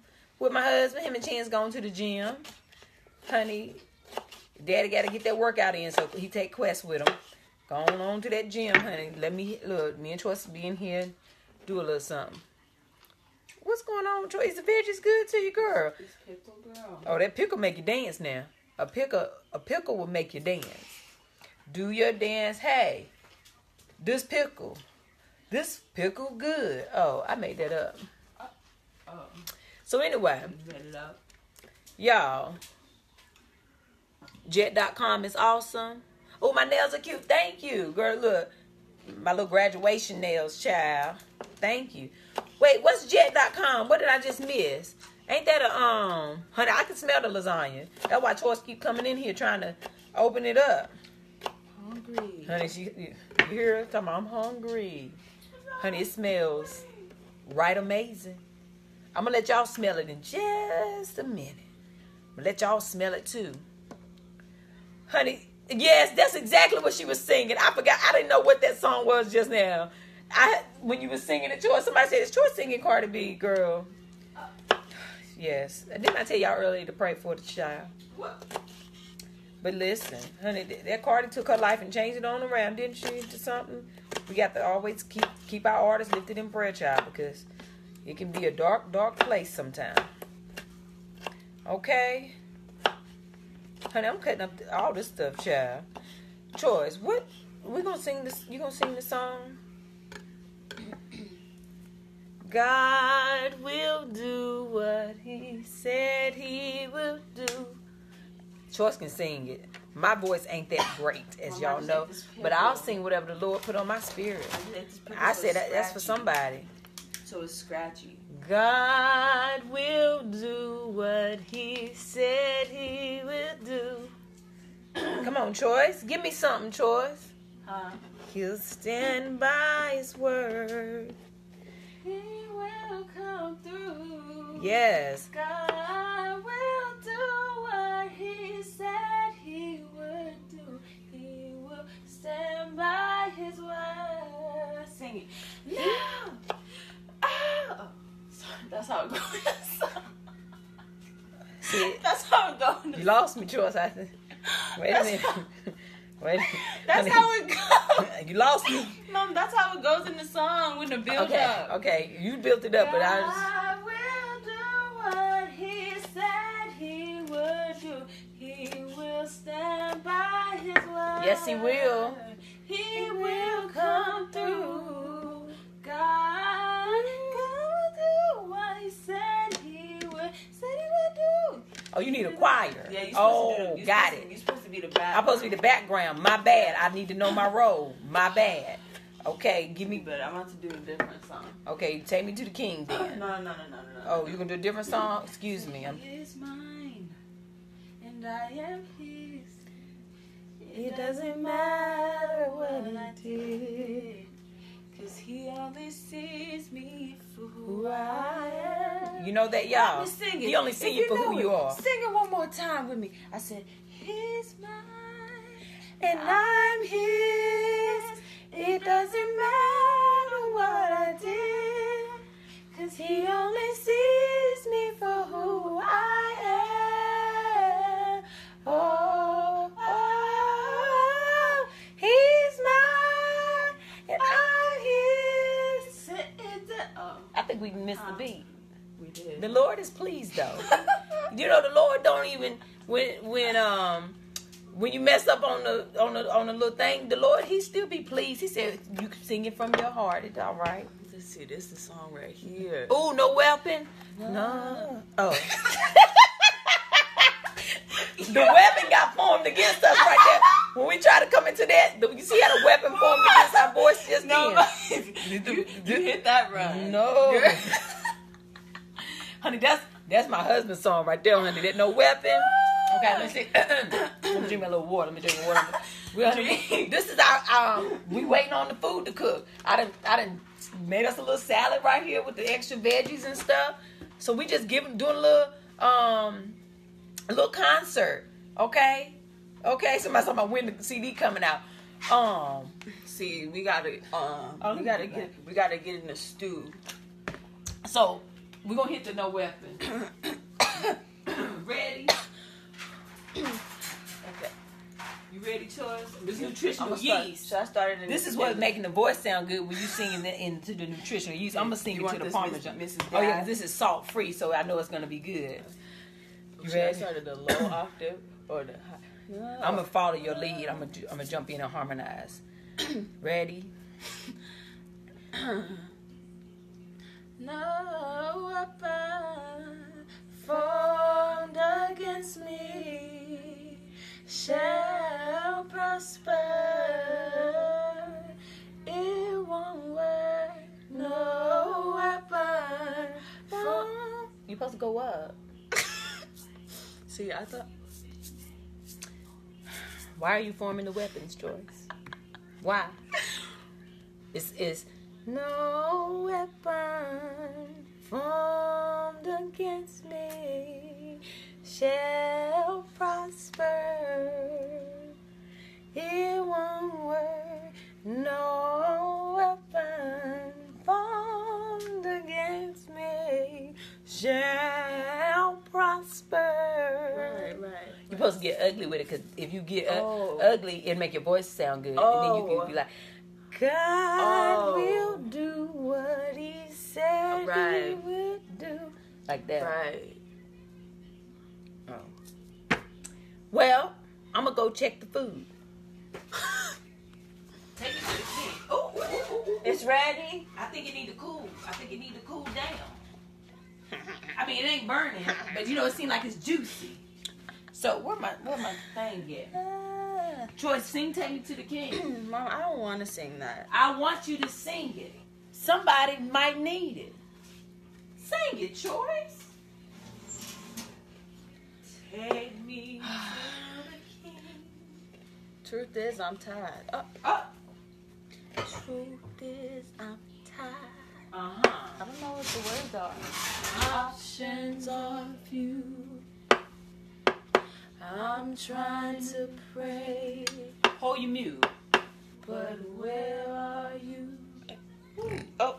husband. Him and Chan's going to the gym. Honey, Daddy got to get that workout in, so he take Quest with him. Going on to that gym, honey. Let me, look, me and Choice be in here, do a little something. What's going on, Choice? Is the veggies good to you, girl? It's pickle, girl. Oh, that pickle make you dance now. A pickle will make you dance. Do your dance. Hey, this pickle good. Oh, I made that up. So anyway, y'all, Jet.com is awesome. Oh, my nails are cute. Thank you, girl. Look, my little graduation nails, child. Thank you. Wait, what's Jet.com? What did I just miss? Ain't that a, honey, I can smell the lasagna. That's why Choice keep coming in here trying to open it up. Hungry. Honey, you hear her talking about, I'm hungry. Honey, it smells right amazing. I'm going to let y'all smell it in just a minute. I'm going to let y'all smell it too. Honey, yes, that's exactly what she was singing. I forgot. I didn't know what that song was just now. When you were singing it, Troy, somebody said, it's Troy singing Cardi B, girl. Yes. Didn't I tell y'all earlier to pray for the child? But listen, honey, that Cardi took her life and changed it on around, didn't she, into something? We got to always keep our artists lifted in prayer, child, because it can be a dark, dark place sometimes. Okay? Honey, I'm cutting up all this stuff, child. Choice. What? We gonna sing this? You gonna sing this song? God will do what he said he will do. Choice can sing it. My voice ain't that great, as y'all know, but I'll sing whatever the Lord put on my spirit. I said that's for somebody. So it's scratchy. God will do what he said he will do. Come on, Choice. Give me something, Choice. Huh? He'll stand by his word. He will come through. Yes. God will do what he said he would do. He will stand by his word. Sing it. No. Oh. Sorry, that's how it goes. That's how it goes. You lost me, Choice. Wait a minute. That's how it goes. You lost me. Mom, that's how it goes in the song with the build up. Okay, you built it up, but I just. God will do what he said he would do. He will stand by his word. Yes, he will. He will come through. God will do what he said he would. Oh, you need a choir. Yeah, you're supposed to be the background. I'm supposed to be the background. My bad. I need to know my role. My bad. Okay, give me. But I'm about to do a different song. Okay, take me to the king then. No. Oh, you're going to do a different song? Excuse me. He is mine, and I am his. It doesn't matter what I did, because he only sees me for who I am. You know that, y'all. He only sees you for who you are. Sing it one more time with me. I said, he's mine, and I'm his. It doesn't matter what I did, because he only sees me for who I am. Oh, he's mine, and I'm his. I think we missed the beat. We did. The Lord is pleased, though. You know, the Lord don't even when you mess up on the little thing, the Lord He still be pleased. He said you can sing it from your heart. It's all right. Let's see, this is the song right here. Ooh, no weapon. No. Oh. The weapon got formed against us right there. When we try to come into that, you see how the weapon formed against our voice just then. You hit that right. No. Girl. Honey, that's my husband's song right there, honey. That no weapon. Okay, let me see. Let me drink my little water. This is our we waiting on the food to cook. I done made us a little salad right here with the extra veggies and stuff. So we just doing a little concert. Okay? Okay, somebody's talking about when the CD coming out. See, we gotta get in the stew. So we're going to hit the no weapon. Ready? Okay. You ready, Choice? This nutritional yeast. So I started in this is what's making the voice sound good when you singing into the nutritional yeast. I'm going to sing it to the Parmesan. Oh, yeah, this is salt-free, so I know it's going to be good. You ready? I started the low octave or the high. I'm going to follow your lead. I'm going to jump in and harmonize. Ready? No weapon formed against me shall prosper. It won't work. No weapon formed. You're supposed to go up. See, I thought. Why are you forming the weapons, Joyce? Why? It's no weapon formed against me shall prosper. It won't work. No weapon formed against me shall prosper. Right. You're supposed to get ugly with it, because if you get ugly, it'll make your voice sound good. And then you can be like, God will do what he said he would do. Like that. Right. Oh. Well, I'm going to go check the food. Take it to the tent. Oh, it's ready. I think it need to cool. I think it need to cool down. I mean, it ain't burning, but you know, it seems like it's juicy. So where my thing at? Troy, sing "Take Me to the King." Mom, I don't want to sing that. I want you to sing it. Somebody might need it. Sing it, Troy. Take me to the king. Truth is, I'm tired. Truth is, I'm tired. I don't know what the words are. Options are few. I'm trying to pray. Hold your mute. But where are you? Oh.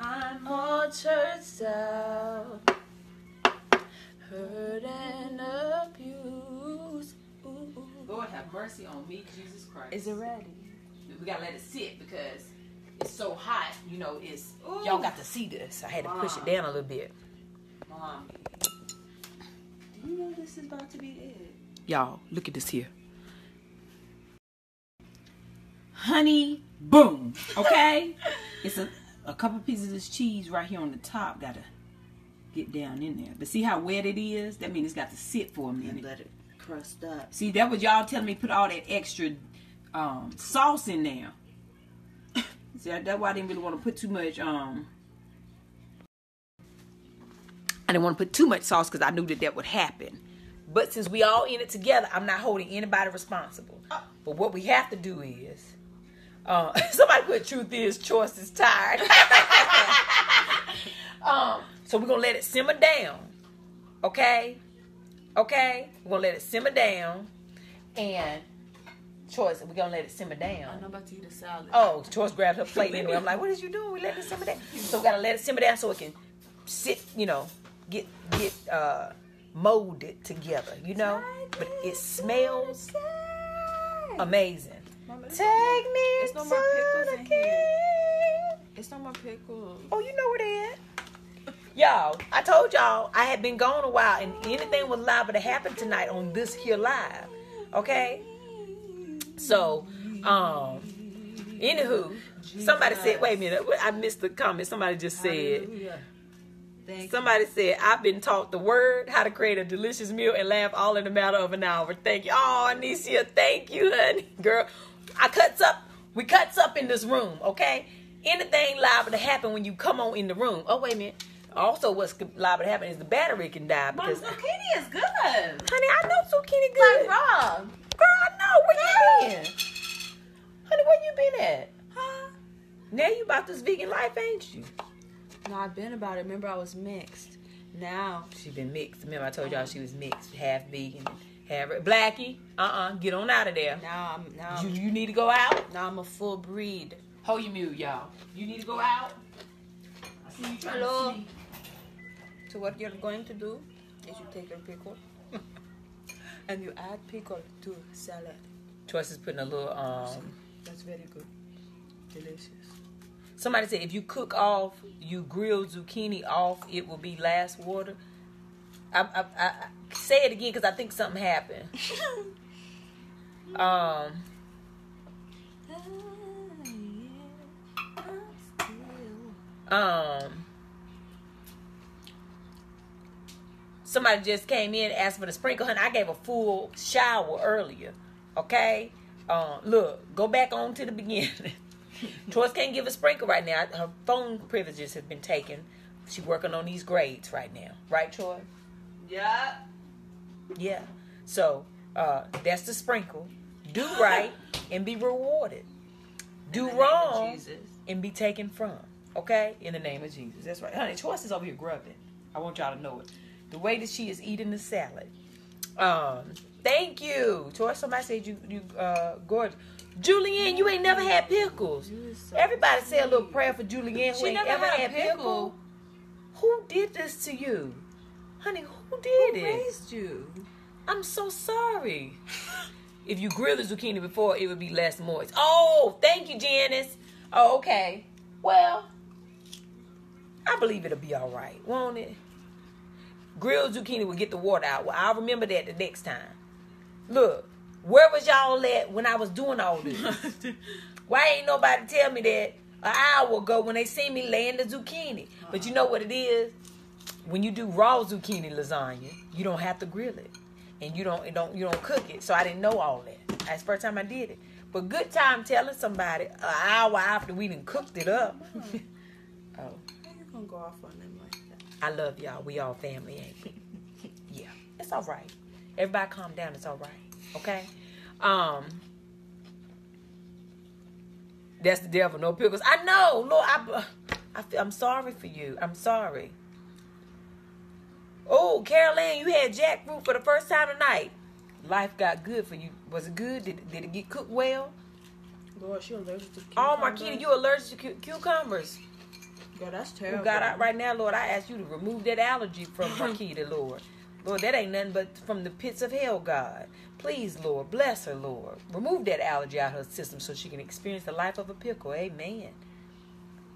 I'm all churched out, hurt and abused. Ooh. Lord have mercy on me, Jesus Christ. Is it ready? We gotta let it sit because it's so hot. You know, it's Ooh. Y'all got to see this. I had to push it down a little bit. Mom. You know this is about to be it. Y'all, look at this here. Honey, boom. Okay? It's a couple pieces of this cheese right here on the top. Got to get down in there. But see how wet it is? That means it's got to sit for a minute. And let it crust up. See, that was y'all telling me put all that extra sauce in there. See, that's why I didn't really want to put too much... I didn't want to put too much sauce because I knew that would happen. But since we all in it together, I'm not holding anybody responsible. But what we have to do is... somebody put "Truth is, choice is tired." So we're going to let it simmer down. Okay? Okay? We're going to let it simmer down. And... Choice, we're going to let it simmer down. I'm about to eat a salad. Oh, Choice grabbed her plate anyway. I'm like, what is you doing? We let it simmer down. So we got to let it simmer down so it can sit, you know... Get molded together, you know? But it smells amazing. Mama, Take me to the king. It's no more pickles. Oh, you know where they at. Y'all, I told y'all I had been gone a while and anything was liable to happen tonight on this here live. Okay? So, anywho, somebody said, wait a minute, I missed the comment. Somebody just said... Hallelujah. Somebody said, I've been taught the word, how to create a delicious meal and laugh all in a matter of an hour. Thank you. Oh, Anisha, thank you, honey. Girl, we cuts up in this room, okay? Anything liable to happen when you come on in the room. Oh, wait a minute. Also, what's liable to happen is the battery can die. Because my zucchini is good. Honey, I know zucchini good. Like raw. Girl, I know. Where you been? Honey, where you been at? Huh? Now you about this vegan life, ain't you? No, I've been about it. Remember, I was mixed. Now she been mixed. Remember, I told y'all she was mixed, half vegan, half Blackie. Get on out of there. Now you need to go out. Now I'm a full breed. Hold your mute, y'all. You need to go out. I see you trying to sleep. So what you're going to do is you take your pickle and you add pickle to salad. Choice is putting a little That's very good. Delicious. Somebody said, if you cook off, you grill zucchini off, it will be last water. I say it again because I think something happened. Somebody just came in, asked for the sprinkle, and I gave a full shower earlier. Okay? Look, go back on to the beginning. Joyce can't give a sprinkle right now. Her phone privileges have been taken. She's working on these grades right now. Right, Troy? Yeah. Yeah. So, that's the sprinkle. Do right and be rewarded. Do wrong and be taken from. Okay? In the name of Jesus. That's right. Honey, Joyce is over here grubbing. I want y'all to know it. The way that she is eating the salad. Thank you. Joyce, somebody said you gorgeous. Julianne, you ain't never had pickles. So everybody say a little prayer for Julianne. She never had pickle. Who did this to you? Honey, who did it? Who raised you? I'm so sorry. If you grilled the zucchini before, it would be less moist. Oh, thank you, Janice. Oh, okay. Well, I believe it'll be all right, won't it? grilled zucchini would get the water out. Well, I'll remember that the next time. Look, where was y'all at when I was doing all this? Why ain't nobody tell me that an hour ago when they seen me laying the zucchini? But you know what it is? When you do raw zucchini lasagna, you don't have to grill it, and you don't cook it. So I didn't know all that. That's the first time I did it. But good time telling somebody an hour after we done cooked it up. Oh, how you gonna go off on them like that? I love y'all. We all family, ain't we? Yeah, it's all right. Everybody, calm down. It's all right. Okay. That's the devil. No pickles. I know, Lord. I'm sorry for you. I'm sorry. Oh, Caroline, you had jackfruit for the first time tonight. Life got good for you. Was it good? Did it get cooked well? Lord, she allergic to cucumbers. Oh, Marquita, you allergic to cucumbers. God, that's terrible. God, right now, Lord, I ask you to remove that allergy from Marquita, Lord. Lord, that ain't nothing but from the pits of hell, God. Please, Lord, bless her, Lord. Remove that allergy out of her system so she can experience the life of a pickle. Amen.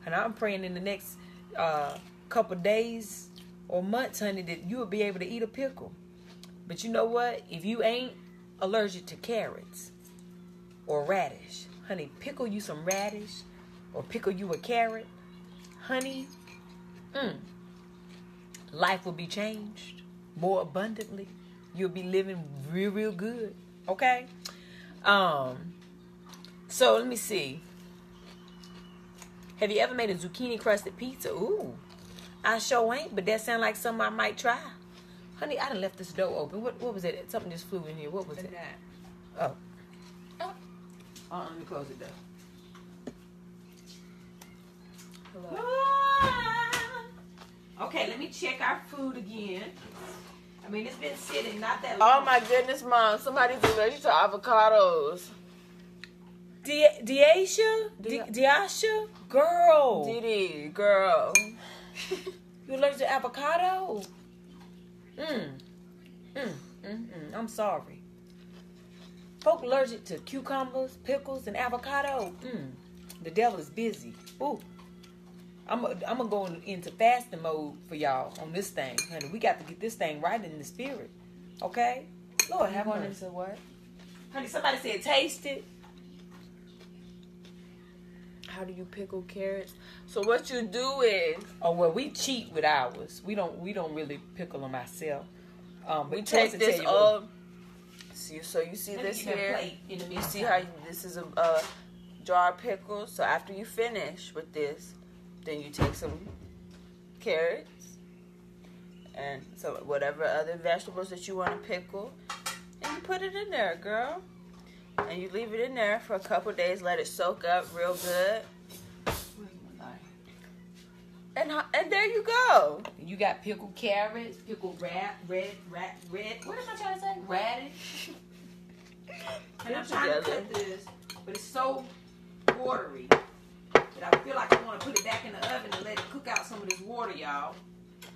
And I'm praying in the next couple days or months, honey, that you will be able to eat a pickle. But you know what? If you ain't allergic to carrots or radish, honey, pickle you some radish or pickle you a carrot, honey, life will be changed more abundantly. You'll be living real, real good. Okay? So let me see. Have you ever made a zucchini crusted pizza? Ooh, I sure ain't, but that sounds like something I might try. Honey, I done left this door open. What was it? Something just flew in here. What was it? Oh. Oh. Let me close it down. Hello. Ah. Okay, let me check our food again. I mean, it's been sitting not that long. Oh, my goodness, Mom. Somebody's allergic to avocados. Diasha? Girl. Didi, girl. You allergic to avocado? I'm sorry. Folk allergic to cucumbers, pickles, and avocado. The devil is busy. Ooh. I'm gonna go into fasting mode for y'all on this thing, honey. We got to get this thing right in the spirit. Okay? Lord, have on into what? Honey, somebody said taste it. How do you pickle carrots? So what you do is... Oh, well, we cheat with ours. We don't really pickle them ourselves. We take this up. So you see this here? You see how this is a jar of pickles? So after you finish with this, then you take some carrots and so whatever other vegetables that you want to pickle, and you put it in there, girl. And you leave it in there for a couple days, let it soak up real good. And there you go. You got pickled carrots, pickled red. What am I trying to say? Radish. And I'm trying to cut this, but it's so watery that I feel like I want to put it back in the oven and let it cook out some of this water, y'all.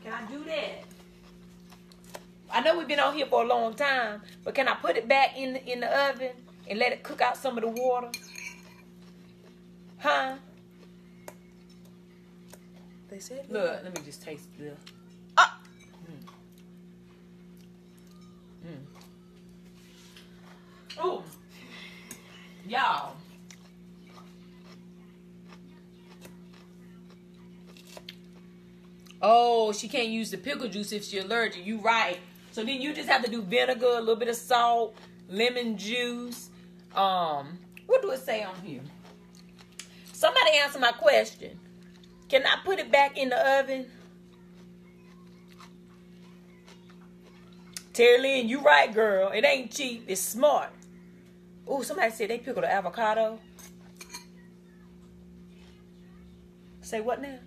Can I do that? I know we've been on here for a long time, but can I put it back in the oven and let it cook out some of the water? Huh? They said. Look, let me just taste the. Ah. Oh. Y'all. Oh, she can't use the pickle juice if she's allergic. You right. So then you just have to do vinegar, a little bit of salt, lemon juice. What do it say on here? Somebody answer my question. Can I put it back in the oven? Terry Lynn, you right, girl. It ain't cheap. It's smart. Oh, somebody said they pickled an avocado. Say what now?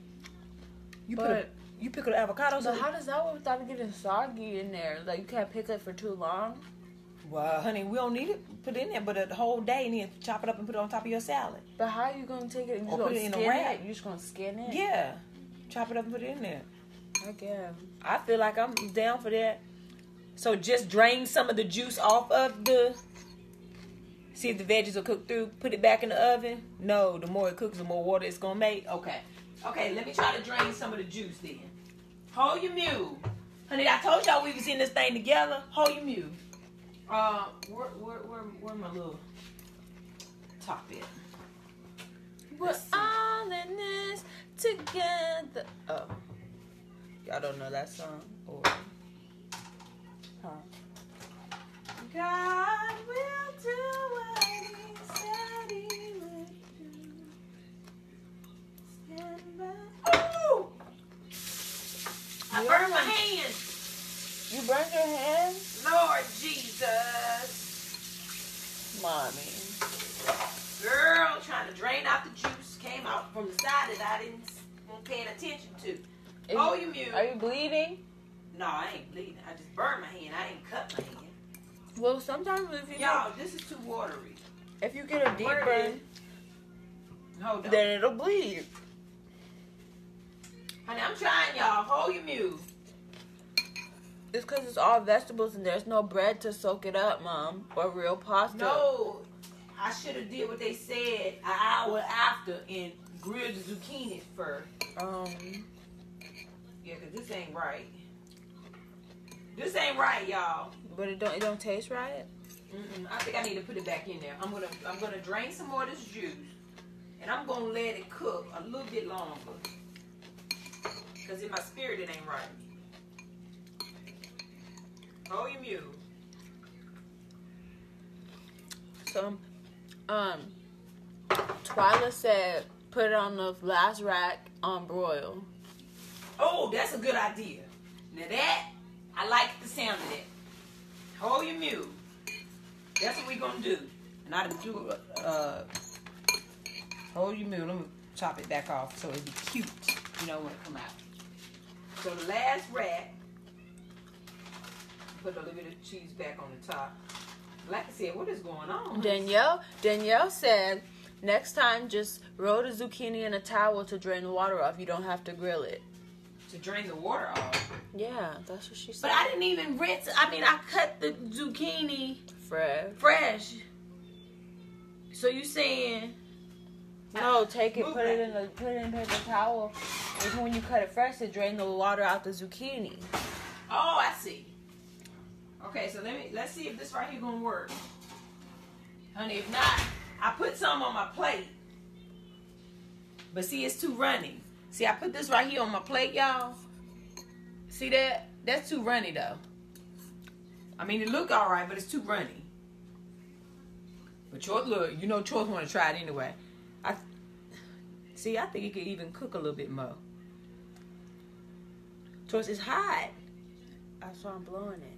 You pickled an avocado. But how does that work without getting soggy in there? Like, you can't pickle it for too long? Well, honey, we don't need it put it in there but a whole day, and then chop it up and put it on top of your salad. But how are you going to take it and put it in a wrap? You're just going to skin it? Yeah. Chop it up and put it in there. I guess. I feel like I'm down for that. So just drain some of the juice off of the... See if the veggies will cook through. Put it back in the oven. No, the more it cooks, the more water it's going to make. Okay. Okay, let me try to drain some of the juice then. Hold your mule. Honey, I told y'all we was in this thing together. Hold your mute. Where my little top at? We're all in this together. Oh. Y'all don't know that song? Or huh. God will do what he said he would do. Stand by. Ooh! I burned my hand. You burned your hand? Lord Jesus. Mommy. Girl, trying to drain out the juice came out from the side that I wasn't paying attention to. Oh, you mute. Are you bleeding? No, I ain't bleeding. I just burned my hand. I ain't cut my hand. Well, sometimes if you... Y'all, this is too watery. If you get a deep burn, then it'll bleed. Honey, I'm trying, y'all. Hold your mule. It's because it's all vegetables and there's no bread to soak it up, Mom. Or real pasta. No. I should have did what they said an hour after and grilled the zucchini first. Yeah, because this ain't right. This ain't right, y'all. But it don't taste right? I think I need to put it back in there. I'm gonna drain some more of this juice. And I'm gonna let it cook a little bit longer. Because in my spirit it ain't right. Oh, you mule. So Twyla said put it on the last rack on broil. Oh, that's a good idea. Now that I like the sound of that. Hold your mule. That's what we're gonna do. And I didn't do hold your mule. Let me chop it back off so it'd be cute, you know, when it come out. So the last rack, put a little bit of cheese back on the top. Like I said, what is going on? Danielle said next time just roll the zucchini in a towel to drain the water off. You don't have to grill it. To drain the water off. Yeah, that's what she said. But I didn't even rinse. I mean, I cut the zucchini fresh. So you saying? No, take it, put it in paper towel. And when you cut it fresh, it drain the water out the zucchini. Oh, I see. Okay, so let's see if this right here gonna work, honey. If not, I put some on my plate. But see, it's too runny. See, I put this right here on my plate, y'all. See that? That's too runny, though. I mean, it look all right, but it's too runny. But Chort, look, you know Chort want to try it anyway. I think it could even cook a little bit more. Chort, it's hot. That's why I'm blowing it.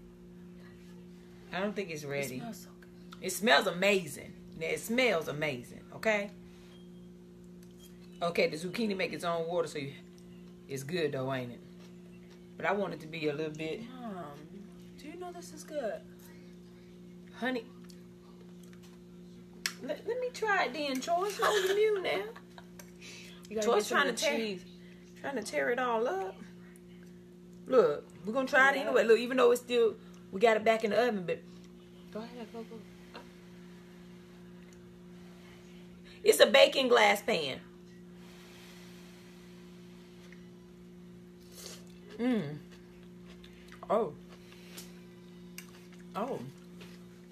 I don't think it's ready. It smells so good. It smells amazing. It smells amazing, okay? Okay, the zucchini make its own water, so it's good though, ain't it? But I want it to be a little bit. Mom, do you know this is good? Honey, let me try it then. Choice, hold your mule now. Choice trying to tear it all up. Look, we're gonna try it anyway. Look, even though it's still, we got it back in the oven, but go ahead, go. It's a baking glass pan. Oh.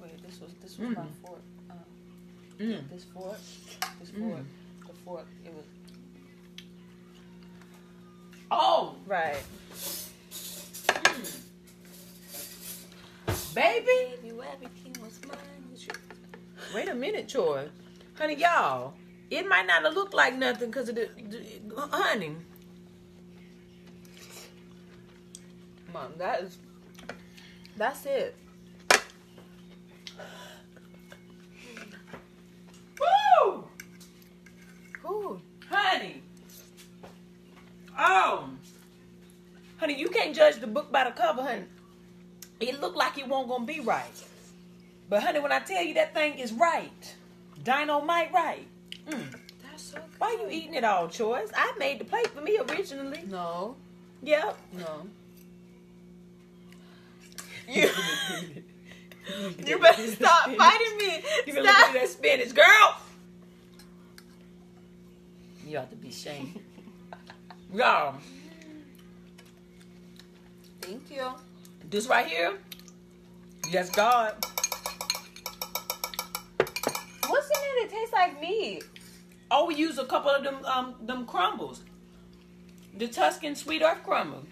Wait, this was my fork. This fork. The fork. It was. Oh. Right. Baby, everything was mine. Wait a minute, Troy. Honey, y'all, it might not have looked like nothing because of the honey. Mom, that's it. Woo! Ooh. Honey. Oh. Honey, you can't judge the book by the cover, honey. It looked like it won't gonna be right. But honey, when I tell you that thing is right, dynamite right. That's so good. Why you eating it all, Choice? I made the plate for me originally. No. Yep. No. You better stop fighting me. You better look at that spinach, girl. You ought to be ashamed. Y'all. Thank you. This right here, yes, God. What's in it? It tastes like meat. Oh, we use a couple of them crumbles. The Tuscan Sweet Earth crumble.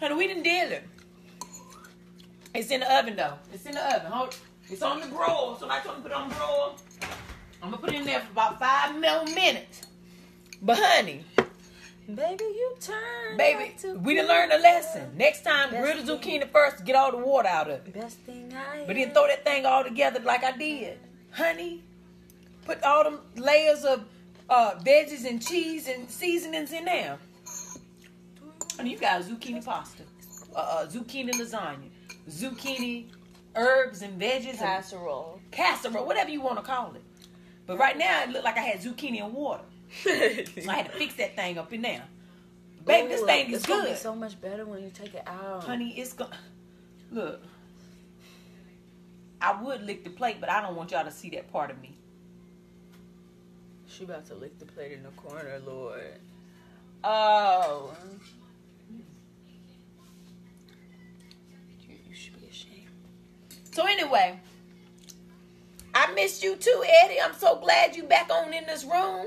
Honey, we done did it. It's in the oven, though. It's in the oven. It's on the grill. So I told him to put it on the grill. I'm going to put it in there for about 5 more minutes. But, honey. Baby, you turn. Baby, we done learned a lesson. Next time, grill the zucchini first to get all the water out of it. Best thing I am. But then throw that thing all together like I did. Honey, put all them layers of veggies and cheese and seasonings in there. And you got zucchini pasta, zucchini lasagna, zucchini herbs and veggies. Casserole. Casserole, whatever you want to call it. But right now, it looked like I had zucchini and water. So I had to fix that thing up in there. Baby, this thing is good. It's so much better when you take it out. Honey, it's going to... Look. I would lick the plate, but I don't want y'all to see that part of me. She about to lick the plate in the corner, Lord. Oh. You should be ashamed. So anyway... I missed you too, Eddie. I'm so glad you back on in this room.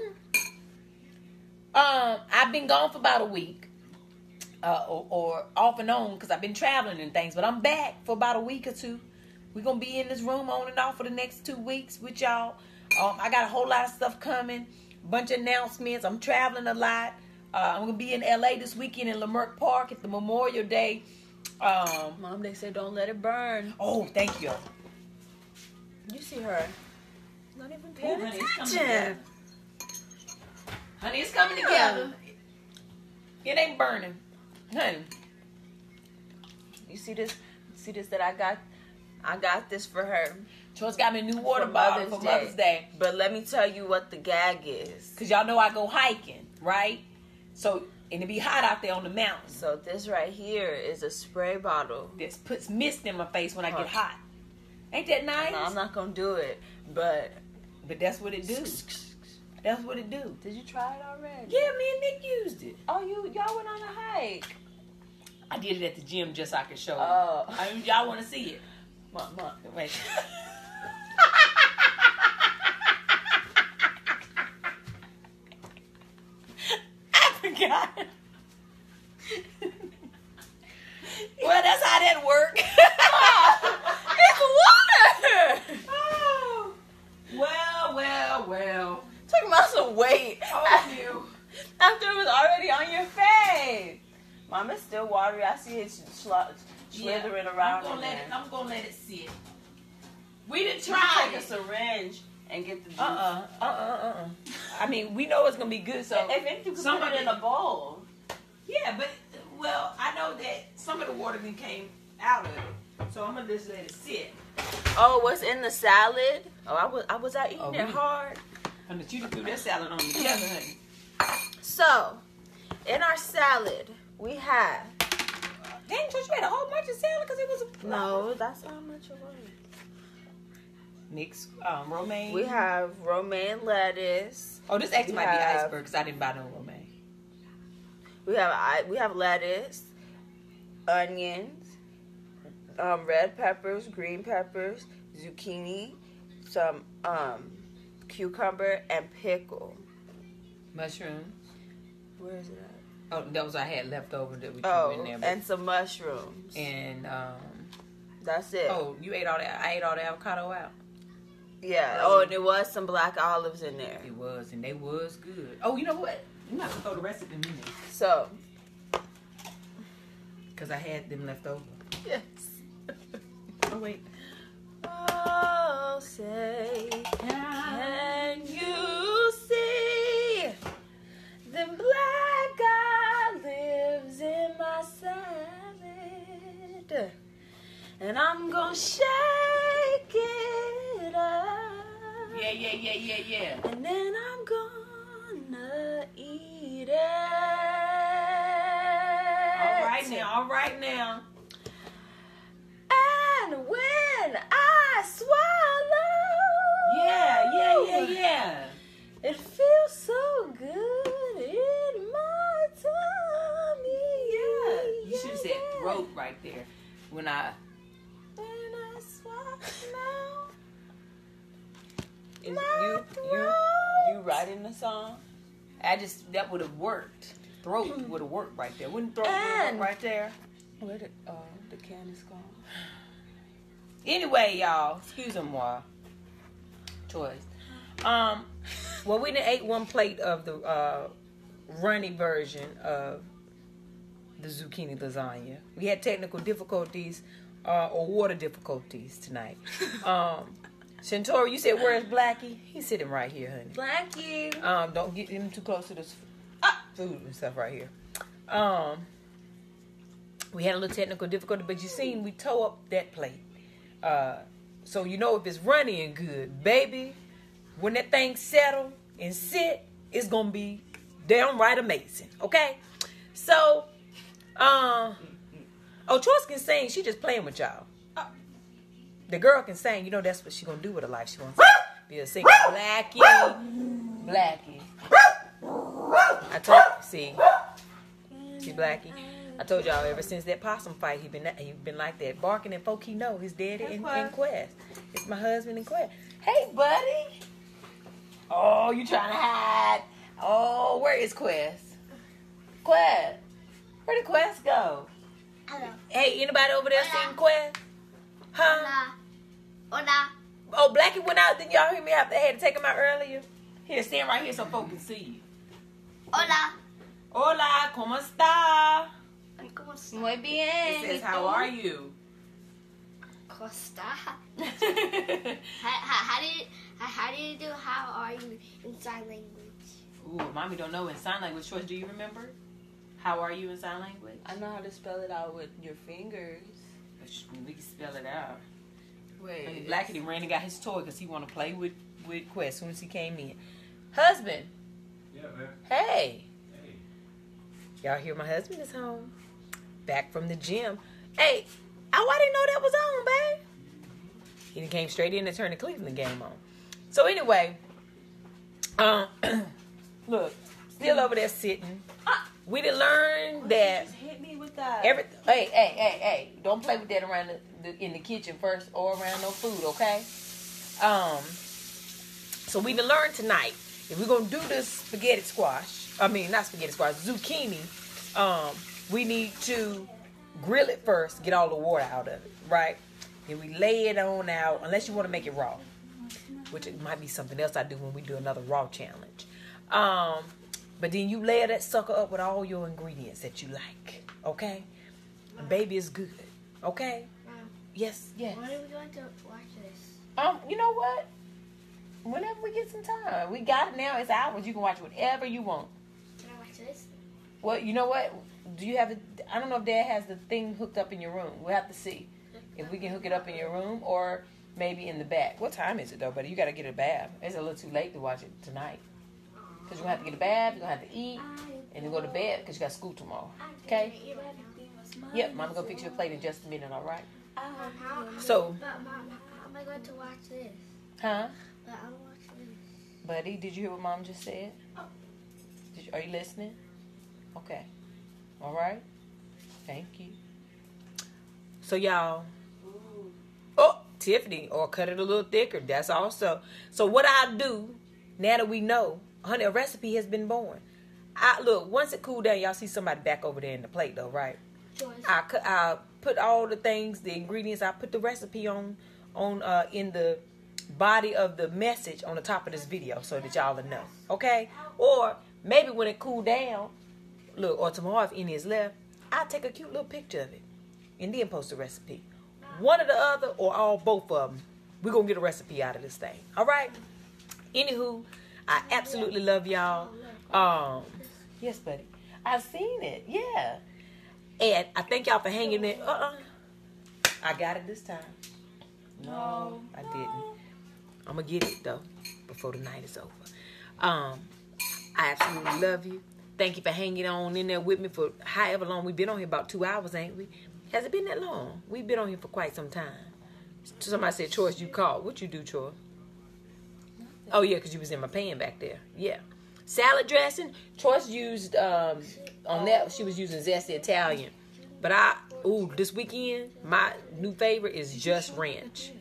I've been gone for about a week. Or off and on because I've been traveling and things. But I'm back for about a week or two. We're going to be in this room on and off for the next 2 weeks with y'all. I got a whole lot of stuff coming. Bunch of announcements. I'm traveling a lot. I'm going to be in LA this weekend in Leimert Park at the Memorial Day. Mom, they said don't let it burn. Oh, thank you. You see her. Not even paying attention. Honey, it's coming together. It ain't burning. Honey. You see this? That I got this for her. Joyce got me a new water bottle for Mother's Day. But let me tell you what the gag is. Because y'all know I go hiking, right? So, and it be hot out there on the mountain. So this right here is a spray bottle. This puts mist in my face when I get hot. Ain't that nice? No, I'm not gonna do it, but that's what it do. That's what it do. Did you try it already? Yeah, me and Nick used it. Oh, y'all went on a hike. I did it at the gym just so I could show you. Oh, y'all want to see it? Mom, wait. I forgot. Well, that's how that worked. Well, took about some weight. Oh, you. After it was already on your face. Mom, it's still watery. I see it slithering around. I'm gonna let it sit. We didn't try to take a syringe and get the juice. I mean, we know it's gonna be good. So if anything, put it in a bowl. Yeah, but I know that some of the water then came out of it, so I'm gonna just let it sit. Oh, what's in the salad? Oh, I was out eating it hard. Honey, you threw that salad on me together, honey. So, in our salad, we have... Dang, George, you had a whole bunch of salad because it was... No, that's how much it was. Mixed romaine. We have romaine lettuce. Oh, this actually might be iceberg because I didn't buy no romaine. We have lettuce, onions, red peppers, green peppers, zucchini, some cucumber, and pickle. Mushrooms. Where is it at? Oh, those I had left over that we threw in there. And some mushrooms. And that's it. Oh, you ate all that? I ate all the avocado out. Yeah. Oh, and there was some black olives in there. It was, and they was good. Oh, you know what? You're not gonna throw the rest of them in there. So, because I had them left over. Yes. Oh, wait. Oh, say, can you see the black God lives in my salad? And I'm gonna shake it up. Yeah. And then I'm gonna eat it. All right now. When I swallow, it feels so good in my tummy. Yeah, you should have said throat right. right there. When I swap now. You writing the song? That would have worked. Throat would have worked right there. Wouldn't throat work right there? Where the can is gone? Anyway, y'all, excuse them, while choice. Well, we done ate one plate of the runny version of the zucchini lasagna. We had technical difficulties or water difficulties tonight. Centauri, you said, where's Blackie? He's sitting right here, honey. Blackie. Don't get him too close to this food and stuff right here. We had a little technical difficulty, but you seen we toe up that plate. So you know if it's runny and good, baby, when that thing settle and sit, it's going to be downright amazing, okay? So, Choice can sing. She just playing with y'all. The girl can sing. You know that's what she going to do with her life. She wants to be a singer. Blackie. See Blackie. I told y'all ever since that possum fight, he been like that, barking at folk he know. His daddy in Quest. It's my husband in Quest. Hey, buddy. Oh, you trying to hide? Oh, where is Quest? Quest, where did Quest go? Hello. Hey, anybody over there seen Quest? Huh? Hola. Oh, Blackie went out. Didn't y'all hear me? I had to take him out earlier. Here, stand right here so folk can see you. Hola. Hola, ¿cómo está? Muy bien. It says, how are you? Costa. How do you do how are you in sign language? Ooh, mommy don't know in sign language. Choice, do you remember? How are you in sign language? I know how to spell it out with your fingers. We can spell it out. Wait. I mean, Blackie ran and got his toy because he want to play with Quest as soon as he came in. Husband. Yeah, man. Hey. Y'all hear my husband is home. Back from the gym. Hey, I didn't know that was on, babe. He came straight in and turned the Cleveland game on. So anyway, look, still over there sitting. We done learned that. Just hit me with that. Hey! Don't play with that around in the kitchen first, or around no food, okay? So we done learned tonight. If we're gonna do this zucchini. We need to grill it first, get all the water out of it, right? Then we lay it on out, unless you want to make it raw, which it might be something else I do when we do another raw challenge. But then you layer that sucker up with all your ingredients that you like, okay? And baby, it's good, okay? Mom, yes. When are we going to watch this? You know what? Whenever we get some time. We got it now. It's ours. You can watch whatever you want. Can I watch this? Well, you know what? Do you have I don't know if Dad has the thing hooked up in your room. We'll have to see if we can hook it up in your room or maybe in the back. What time is it, though, buddy? You got to get a bath. It's a little too late to watch it tonight. Because you're going to have to get a bath, you're going to have to eat, and then go to bed because you got school tomorrow. Okay? Yep, Mom's going to fix your plate in just a minute, all right? But, Mom, how am I going to watch this? Huh? But I'll watch this. Buddy, did you hear what Mom just said? Oh. Are you listening? Okay. All right? Thank you. So, y'all. Ooh. Oh, Tiffany. Or cut it a little thicker. That's also. So, what I do, now that we know, honey, a recipe has been born. Look, once it cooled down, y'all see somebody back over there in the plate, though, right? Sure. I put all the things, the ingredients, I put the recipe on in the body of the message on the top of this video so that y'all will know, okay? Or maybe when it cooled down, look, or tomorrow if any is left, I'll take a cute little picture of it and then post the recipe. One or the other or all both of them, we're going to get a recipe out of this thing, all right? Anywho, I absolutely love y'all. Yes, buddy. I've seen it. Yeah. And I thank y'all for hanging in. I got it this time. No, I didn't. I'm going to get it, though, before the night is over. I absolutely love you. Thank you for hanging on in there with me for however long we've been on here. About 2 hours, ain't we? Has it been that long? We've been on here for quite some time. Somebody said, Choice, you called. What you do, Choice? Oh, yeah, because you was in my pan back there. Yeah. Salad dressing. Choice used, on that, she was using zesty Italian. But I Ooh, this weekend, my new favorite is just ranch.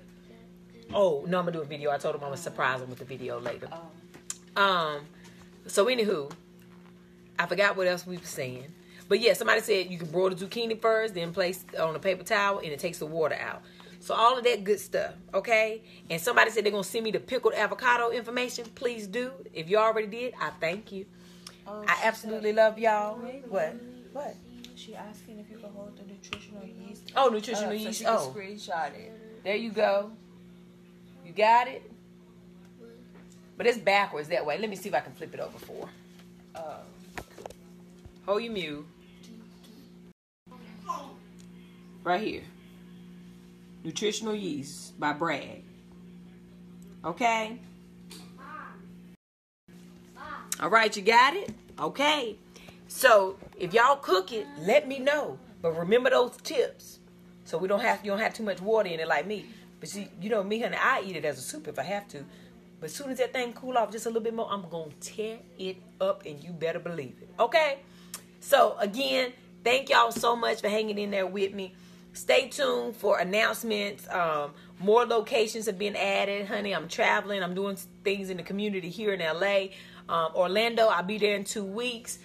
Oh, no, I'm going to do a video. I told him I was surprising with the video later. So, anywho, I forgot what else we were saying. But, yeah, somebody said you can broil the zucchini first, then place on a paper towel, and it takes the water out. So, all of that good stuff, okay? And somebody said they're going to send me the pickled avocado information. Please do. If you already did, I thank you. I absolutely love y'all. What? She asking if you can hold the nutritional yeast. Oh, nutritional yeast. So she can screenshot it. There you go. You got it? But it's backwards that way. Let me see if I can flip it over for her. Hold your mute. Right here. Nutritional Yeast by Bragg. Okay? All right, you got it? Okay. So, if y'all cook it, let me know. But remember those tips. So you don't have too much water in it like me. But see, you know me, honey, I eat it as a soup if I have to. But as soon as that thing cool off just a little bit more, I'm going to tear it up and you better believe it. Okay? So, again, thank y'all so much for hanging in there with me. Stay tuned for announcements. More locations have been added. Honey, I'm traveling. I'm doing things in the community here in LA. Orlando, I'll be there in 2 weeks.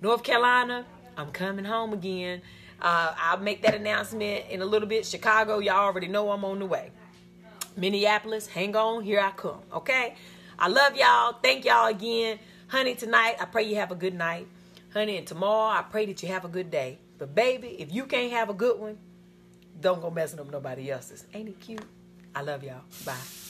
North Carolina, I'm coming home again. I'll make that announcement in a little bit. Chicago, y'all already know I'm on the way. Minneapolis, hang on, here I come, okay? I love y'all. Thank y'all again. Honey, tonight, I pray you have a good night. Honey, and tomorrow, I pray that you have a good day. But, baby, if you can't have a good one, don't go messing up nobody else's. Ain't it cute? I love y'all. Bye.